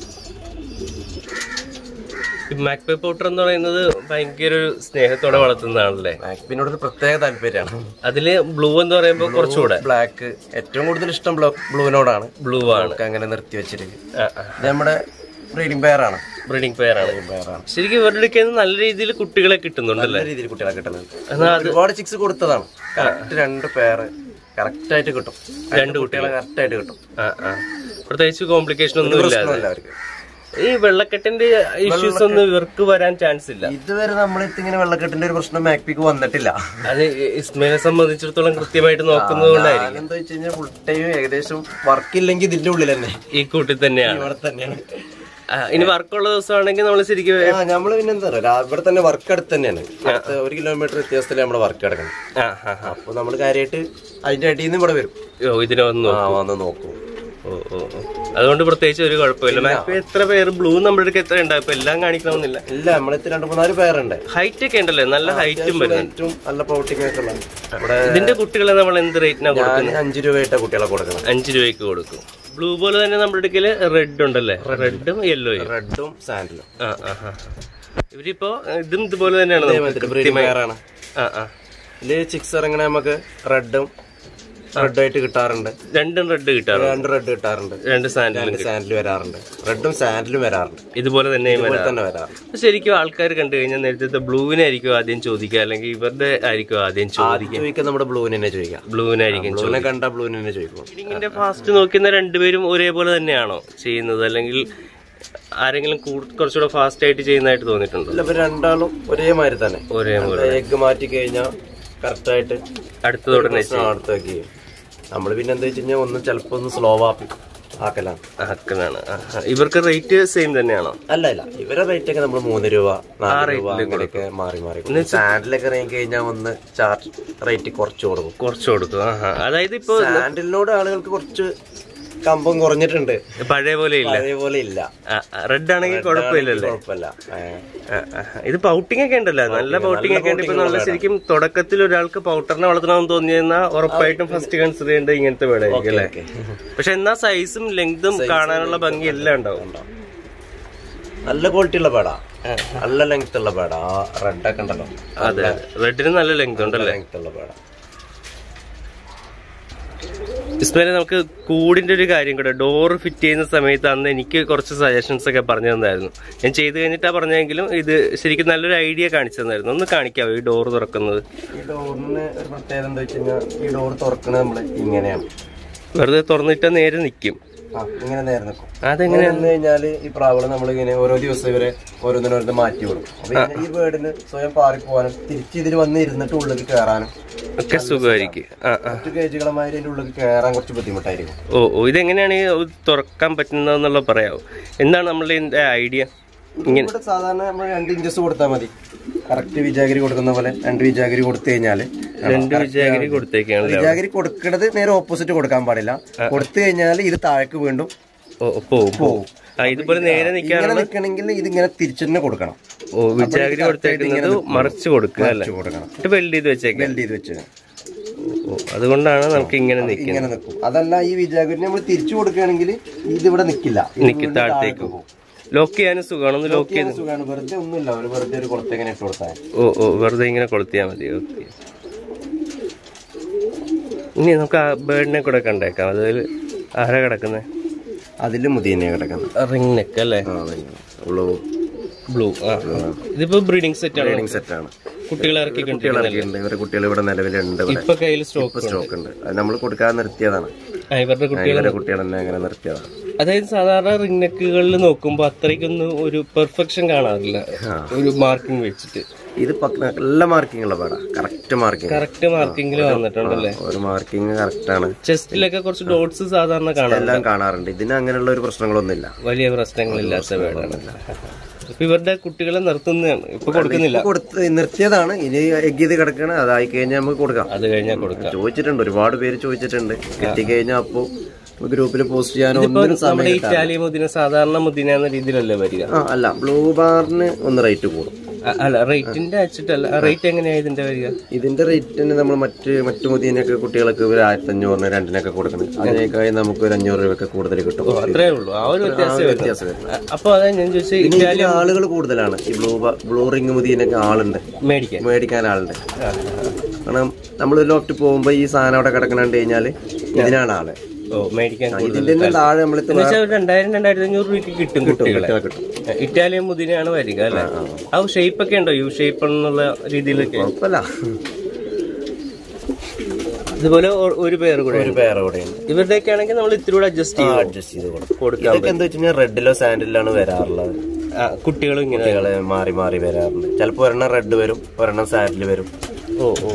മാക്പൈ പൗഡർ എന്ന് പറയുന്നത് ഭയങ്കര ഒരു സ്നേഹത്തോടെ വളർത്തുന്നതാണല്ലേ? മാക്പിനോട് പ്രത്യേക താല്പര്യമാണ്. അതില് ബ്ലൂ എന്ന് പറയുമ്പോൾ കുറച്ചുകൂടെ ബ്ലാക്ക് ഏറ്റവും കൂടുതൽ ഇഷ്ടം ബ്ലൂവിനോടാണ്. ബ്ലൂ ആണ് അങ്ങനെ നിർത്തി വെച്ചിരിക്കും. നമ്മുടെ ബ്രീഡിംഗ് പെയറാണ് ബ്രീഡിംഗ് പെയറാണ് പെയറാണ് ശരിക്കും ഇവരുടെ അടുത്ത് നല്ല രീതിയിൽ കുട്ടികളെ കിട്ടുന്നുണ്ട്, നല്ല രീതിയിൽ കുട്ടികളെ കിട്ടുന്നുണ്ട്. ഒരുപാട് ചിക്സ് കൊടുത്തതാണ്, കറക്റ്റ് രണ്ട് പെയർ കറക്റ്റ് ആയിട്ട് കിട്ടും, രണ്ട് കുട്ടികളെ കറക്റ്റ് ആയിട്ട് കിട്ടും. പ്രത്യേകിച്ച് കോംപ്ലിക്കേഷൻ ഒന്നും ഇല്ല അവർക്ക്. ഈ വെള്ളക്കെട്ടിന്റെ ഇഷ്യൂസ് ഒന്നും ഇവർക്ക് വരാൻ ചാൻസ് ഇല്ല. ഇതുവരെ നമ്മളിങ്ങനെ വെള്ളക്കെട്ടിന്റെ ഒരു പ്രശ്നം മാക്പിക്ക് വന്നിട്ടില്ല. അത് ഇസ്മയെ സംബന്ധിച്ചിടത്തോളം കൃത്യമായിട്ട് നോക്കുന്നത് കൊണ്ടായിരിക്കും. എന്താ വെച്ച് കഴിഞ്ഞാൽ ഫുൾ ടൈം ഏകദേശം വർക്കില്ലെങ്കിൽ ഇതിന്റെ ഉള്ളിൽ തന്നെ ഈ കൂട്ടിൽ തന്നെയാണ് ഇവിടെ തന്നെയാണ്. ഇനി വർക്കുള്ള ദിവസമാണെങ്കിൽ നമ്മൾ ശരിക്കും നമ്മള് പിന്നെ എന്താ പറയാ ഇവിടെ തന്നെ വർക്ക് അടുത്ത് തന്നെയാണ്. ഒരു കിലോമീറ്റർ വ്യത്യാസത്തില് നമ്മുടെ വർക്ക് കിടക്കണം. അപ്പൊ നമ്മള് കാര്യമായിട്ട് അതിന്റെ അടിയിൽ നിന്ന് ഇവിടെ വരും. ഓ ഇതിനെ വന്ന് നോക്കും. ഓ ഓ അതുകൊണ്ട് പ്രത്യേകിച്ച് ഒരു കുഴപ്പമില്ല. എത്ര പേര് ബ്ലൂ നമ്മുടെ അടുത്ത് എത്ര ഉണ്ടാവും? ഇപ്പൊ എല്ലാം കാണിക്കണമെന്നില്ല. ഇല്ല നമ്മളെത്തി രണ്ട് മൂന്നാല് പേരുണ്ട്. ഹൈറ്റ് ഒക്കെ ഉണ്ടല്ലേ? നല്ല ഹൈറ്റും നല്ല പൗട്ടിങ് ഒക്കെ ഉള്ള ഇതിന്റെ കുട്ടികളെ നമ്മൾ എന്ത് റേറ്റിനാ കൊടുക്കുന്നത്? അഞ്ചു രൂപയായിട്ടാ കുട്ടികളെ കൊടുക്കണം. അഞ്ചു രൂപയ്ക്ക് കൊടുക്കും. ബ്ലൂ പോലെ തന്നെ നമ്മുടെ അടുക്കല് റെഡ് ഉണ്ടല്ലേ? റെഡും യെല്ലോയും റെഡും സാൻഡലും. ആ ആ ആ ഇവരിപ്പോ ഇതും ഇതുപോലെ തന്നെയാണ്. ആ ആ ഇതിൽ ചിക്സ് ഇറങ്ങണ നമുക്ക് റെഡും റെഡായിട്ട് കിട്ടാറുണ്ട്. രണ്ടും റെഡ് കിട്ടാറുണ്ട്. രണ്ട് റെഡ് കിട്ടാറുണ്ട്. രണ്ട് സാൻഡിൽ സാൻഡിൽ വരാറുണ്ട്. റെഡും സാൻഡിലും വരാറുണ്ട്. ഇതുപോലെ തന്നെ തന്നെ വരാറുണ്ട്. ശരിക്കും ആൾക്കാർ കണ്ടു കഴിഞ്ഞാൽ നേരത്തെ ബ്ലൂവിനായിരിക്കും ആദ്യം ചോദിക്കുക, അല്ലെങ്കിൽ ഇവരുടെ ആയിരിക്കും ആദ്യം ചോദിക്കുക. നമ്മുടെ ബ്ലൂവിന് തന്നെ ചോദിക്കാം. ബ്ലൂവിനായിരിക്കും ബ്ലൂവിനെ കണ്ട ബ്ലൂവിന് തന്നെ ചോദിക്കും. ഇതിന്റെ ഫാസ്റ്റ് നോക്കുന്ന രണ്ടുപേരും ഒരേപോലെ തന്നെയാണോ ചെയ്യുന്നത്, അല്ലെങ്കിൽ ആരെങ്കിലും കുറച്ചുകൂടെ ഫാസ്റ്റ് ആയിട്ട് ചെയ്യുന്നതായിട്ട് തോന്നിയിട്ടുണ്ടോ? അപ്പൊ രണ്ടാളും ഒരേമാതിരി തന്നെ ഒരേമാതിരി മാറ്റി കഴിഞ്ഞാൽ കറക്റ്റ് ആയിട്ട് അടുത്തതോടെ അടുത്ത് വെക്കുകയും നമ്മള് പിന്നെ എന്താ വെച്ച് കഴിഞ്ഞാൽ ഒന്ന് ചിലപ്പോ ഒന്ന് സ്ലോ ആക്കലാണ് ആക്കലാണ്. ഇവർക്ക് റേറ്റ് സെയിം തന്നെയാണോ? അല്ല അല്ല ഇവരുടെ റേറ്റ് ഒക്കെ നമ്മള് മൂന്ന് രൂപ നാലൊക്കെ മാറി മാറി സാൻഡിലൊക്കെ ഇറങ്ങി കഴിഞ്ഞാൽ ഒന്ന് ചാർജ് റേറ്റ് കുറച്ച് കൊടുക്കും കുറച്ച് കൊടുക്കും. അതായത് ഇപ്പൊ സാൻഡിലിനോട് ആളുകൾക്ക് കുറച്ച് കമ്പം കുറഞ്ഞിട്ടുണ്ട്. പഴയ പോലെ ഇല്ല പഴയ പോലെ ഇല്ല. റെഡ് ആണെങ്കിൽ കുഴപ്പമില്ലല്ലോ. കുഴപ്പമില്ല. ഇത് പൗട്ടിങ് ഒക്കെ ഉണ്ടല്ലോ, നല്ല പൗട്ടിങ് ഒക്കെ ഉണ്ട്. ഇപ്പൊ നല്ല ശരിക്കും തുടക്കത്തിൽ ഒരാൾക്ക് പൗട്ടറിനെ വളർത്തണമെന്ന് തോന്നിയെന്നാൽ ഉറപ്പായിട്ടും ഫസ്റ്റ് കൺസിഡർ ചെയ്യേണ്ടത് ഇങ്ങനത്തെ പേടായിരിക്കും അല്ലേ? പക്ഷെ എന്നാ സൈസും ലെങ്തും കാണാനുള്ള ഭംഗി എല്ലാം ഉണ്ടാവും. നല്ല ക്വാളിറ്റി ഉള്ള പേടാ, നല്ല ലെങ്ത് ഉള്ള പേടാ. റെഡ് ഒക്കെ ഉണ്ടല്ലോ. അതെ റെഡിന് നല്ല ലെങ്ത് ഉണ്ടല്ലോ, ലെങ്ത് ഉള്ള പേടാ. ഇസ്മയിലെ നമുക്ക് കൂടിൻ്റെ ഒരു കാര്യം കൂടെ ഡോർ ഫിറ്റ് ചെയ്യുന്ന സമയത്ത് അന്ന് എനിക്ക് കുറച്ച് സജഷൻസ് ഒക്കെ പറഞ്ഞു തന്നായിരുന്നു. ഞാൻ ചെയ്ത് കഴിഞ്ഞിട്ടാണ് പറഞ്ഞെങ്കിലും ഇത് ശരിക്കും നല്ലൊരു ഐഡിയ കാണിച്ചു തന്നായിരുന്നു. ഒന്ന് കാണിക്കാമോ ഈ ഡോർ തുറക്കുന്നത്? ഈ ഡോറിന് ഒരു പ്രത്യേകത എന്താ വെച്ച് കഴിഞ്ഞാൽ ഈ ഡോർ തുറക്കുന്നത് നമ്മൾ ഇങ്ങനെയാണ്. വെറുതെ തുറന്നിട്ട് നേരെ നിൽക്കും. ഇങ്ങനെ നേരെ നിൽക്കും. അതെങ്ങനെയാന്ന് കഴിഞ്ഞാൽ ഈ പ്രാവള് നമ്മളിങ്ങനെ ഓരോ ദിവസം ഇവരെ ഓരോന്നിനോരോന്ന് മാറ്റി കൊടുക്കും. അപ്പൊ ഈ ബേർഡിന് സ്വയം പാറിപ്പോവാനും തിരിച്ച് ഇതിൽ വന്ന് ഇരുന്നിട്ട് ഉള്ളിൽ കയറാനും ഒക്കെ സുഖമായിരിക്കും. മറ്റു കേജുകളുമായി ഇതിന്റെ ഉള്ളിൽ കയറാൻ കുറച്ച് ബുദ്ധിമുട്ടായിരിക്കും. ഓ ഓ ഇതെങ്ങനെയാണ് തുറക്കാൻ പറ്റുന്നതെന്നുള്ള പറയാമോ? എന്താണ് നമ്മളുടെ ഇതിന്റെ ഐഡിയ? ഇവിടെ സാധാരണ നമ്മൾ രണ്ട് ഇഞ്ചസ് കൊടുത്താൽ മതി. കറക്റ്റ് വിജാഗിരി കൊടുക്കുന്ന പോലെ രണ്ട് വിജാഗിരി കൊടുത്തു കഴിഞ്ഞാല് രണ്ട് വിജാഗിരി കൊടുത്തേക്കാണ്. വിജാഗിരി കൊടുക്കുന്നത് നേരെ ഓപ്പോസിറ്റ് കൊടുക്കാൻ പാടില്ല. കൊടുത്തു കഴിഞ്ഞാൽ ഇത് താഴേക്ക് വീണ്ടും പോവും. ഇതുപോലെ നേരെ നിൽക്കണമെങ്കിൽ ഇതിങ്ങനെ തിരിച്ചു തന്നെ കൊടുക്കണം. ഓ വിജാഗിരി കൊടുത്തേക്കുന്നത് മറിച്ച് കൊടുക്കുക അല്ലേ? വെൽഡ് ചെയ്ത് വെച്ചേക്കാം. വെൽഡ് ചെയ്ത് വെച്ചേക്കാം. അതുകൊണ്ടാണ് നമുക്ക് ഇങ്ങനെ ഇങ്ങനെ നിൽക്കും. അതല്ല ഈ വിജാഗിരി നമ്മൾ തിരിച്ചു കൊടുക്കുകയാണെങ്കിൽ ഇത് ഇവിടെ നിൽക്കില്ല, നിൽക്കും താഴത്തേക്ക് പോകും. ലോക്ക് ചെയ്യാനും സുഖമാണ്. ലോക്ക് ചെയ്യാൻ സുഖമാണ്. വെറുതെ ഒന്നുമില്ല, ഒരു വെറുതെ ഒരു കൊളുത്തി ഇങ്ങനെ ഇട്ട് കൊടുത്താൽ. ഓ ഓ വെറുതെ ഇങ്ങനെ കൊളുത്തിയാൽ മതി. ഓക്കെ ഇനി നമുക്ക് ആ ബേർഡിനെ കൂടെ കണ്ടേക്കാം. അതിൽ ആരാ കിടക്കുന്നത്? അതിൽ മുതിനെ കിടക്കുന്നത്. റിംഗ് നെക്ക് അല്ലേ? ബ്ലൂ ബ്ലൂ ആ ഇതിപ്പോ ബ്രീഡിംഗ് സെറ്റ് ആണ്. ബ്രീഡിംഗ് സെറ്റ് ആണ്. കുട്ടികളെ ഇറക്കി കുട്ടികളുണ്ട്. ഇവരുടെ കുട്ടികൾ ഇവിടെ നിലവിലുണ്ട്. ഇപ്പൊ കയ്യിൽ സ്റ്റോക്ക് സ്റ്റോക്ക് ഉണ്ട്. അത് നമ്മൾ കൊടുക്കാൻ നിർത്തിയതാണ്. ഇവരുടെ കുട്ടികളുടെ കുട്ടികൾ തന്നെ അങ്ങനെ നിർത്തിയതാണ്. അതായത് സാധാരണ റിംഗ് നെക്കുകളിൽ നോക്കുമ്പോൾ അത്രയ്ക്കൊന്നും ഒരു പെർഫെക്ഷൻ കാണാറില്ല ഒരു മാർക്കിംഗ് വെച്ചിട്ട്. ഇത് നല്ല മാർക്കിംഗ് ഉള്ള പേടാ. കറക്റ്റ് മാർക്കിംഗ് കറക്റ്റ് മാർക്കിംഗിൽ വന്നിട്ടുണ്ടല്ലേ? ഒരു മാർക്കിംഗ് കറക്റ്റ് ആണ്. ചെസ്റ്റിലൊക്കെ കുറച്ച് ഡോട്ട്സ് സാധാരണ കാണാൻ കാണാറുണ്ട്. ഇതിന് അങ്ങനെയുള്ള ഒരു പ്രശ്നങ്ങളൊന്നുമില്ല, വലിയ പ്രശ്നങ്ങളില്ലാത്ത പേടാണ്. ഇപ്പൊ ഇവരുടെ കുട്ടികളെ നിർത്തുന്നതാണ്, ഇപ്പൊ കൊടുക്കുന്നില്ല. കൊടുത്ത് നിർത്തിയതാണ്. ഇനി എഗ് ചെയ്ത് കിടക്കണം. അതായി കഴിഞ്ഞാൽ നമുക്ക് കൊടുക്കാം. അത് കഴിഞ്ഞാൽ കൊടുക്കാം ചോദിച്ചിട്ടുണ്ട്, ഒരുപാട് പേര് ചോദിച്ചിട്ടുണ്ട്. എത്തിക്കഴിഞ്ഞാൽ അപ്പോ ഗ്രൂപ്പിൽ പോസ്റ്റ് ചെയ്യാനോ നമ്മുടെ ഇറ്റാലി മുതിന സാധാരണ മുതിന എന്ന രീതിയിലല്ലേ വരിക? അല്ല ബ്ലൂ ബാറിന് ഒന്ന് റേറ്റ് കൂടും. അല്ല റേറ്റിന്റെ അച്ചിട്ടല്ല, റേറ്റ് എങ്ങനെയാണ് ഇതിന്റെ വരിക? ഇതിന്റെ റേറ്റിന് നമ്മൾ മറ്റ് മറ്റു മുതിനൊക്കെ കുട്ടികൾക്ക് ഒരു ആയിരത്തി അഞ്ഞൂറിന് രണ്ടിനൊക്കെ കൊടുക്കണം. അതിനേക്കായി നമുക്ക് ഒരു അഞ്ഞൂറ് രൂപയൊക്കെ കൂടുതൽ കിട്ടും. അത്രേ ഉള്ളൂ. ആ ഒരു വ്യത്യാസം. അപ്പൊ അതാ ഞാൻ ചോദിച്ചത്, ഇറ്റാലി ആളുകൾ കൂടുതലാണ്. ഈ ബ്ലൂ ബ്ലൂ റിംഗ് മുതിനൊക്കെ ആളുണ്ട്, മേടിക്കാൻ മേടിക്കാൻ ആളുണ്ട്. കാരണം നമ്മളൊരു ലോട്ട് പോകുമ്പോ ഈ സാധനം അവിടെ കിടക്കണം കണ്ടു കഴിഞ്ഞാല് ഇതിനാണ് ആള് രണ്ടായിരം രണ്ടായിരത്തി അഞ്ഞൂറ് രൂപയ്ക്ക് കിട്ടും കുട്ടികളെ. ഇറ്റാലിയൻ മുതിനെയാണ് വരിക അല്ലെ? ആ ഷേപ്പ് ഒക്കെ ഉണ്ടോ? യു ഷേപ്പ് എന്നുള്ള രീതിയിലൊക്കെ അതുപോലെ ഒരു പെയർ കൂടെ ഒരു പെയർ കൂടെ ഇവരുടെയൊക്കെ ആണെങ്കിൽ നമ്മൾ ഇത്തിരി അഡ്ജസ്റ്റ് ചെയ്ത് അഡ്ജസ്റ്റ് ചെയ്ത് കൊടുക്കാം. ഇതൊക്കെ എന്താ വെച്ച് കഴിഞ്ഞാൽ റെഡിലോ സാൻഡിലാണ് വരാറുള്ളത്. കുട്ടികളും ഇങ്ങനെ മാറി മാറി വരാറുണ്ട്. ചിലപ്പോൾ ഒരെണ്ണം റെഡ് വരും, ഒരെണ്ണം സാൻഡിൽ വരും. ഓ ഓ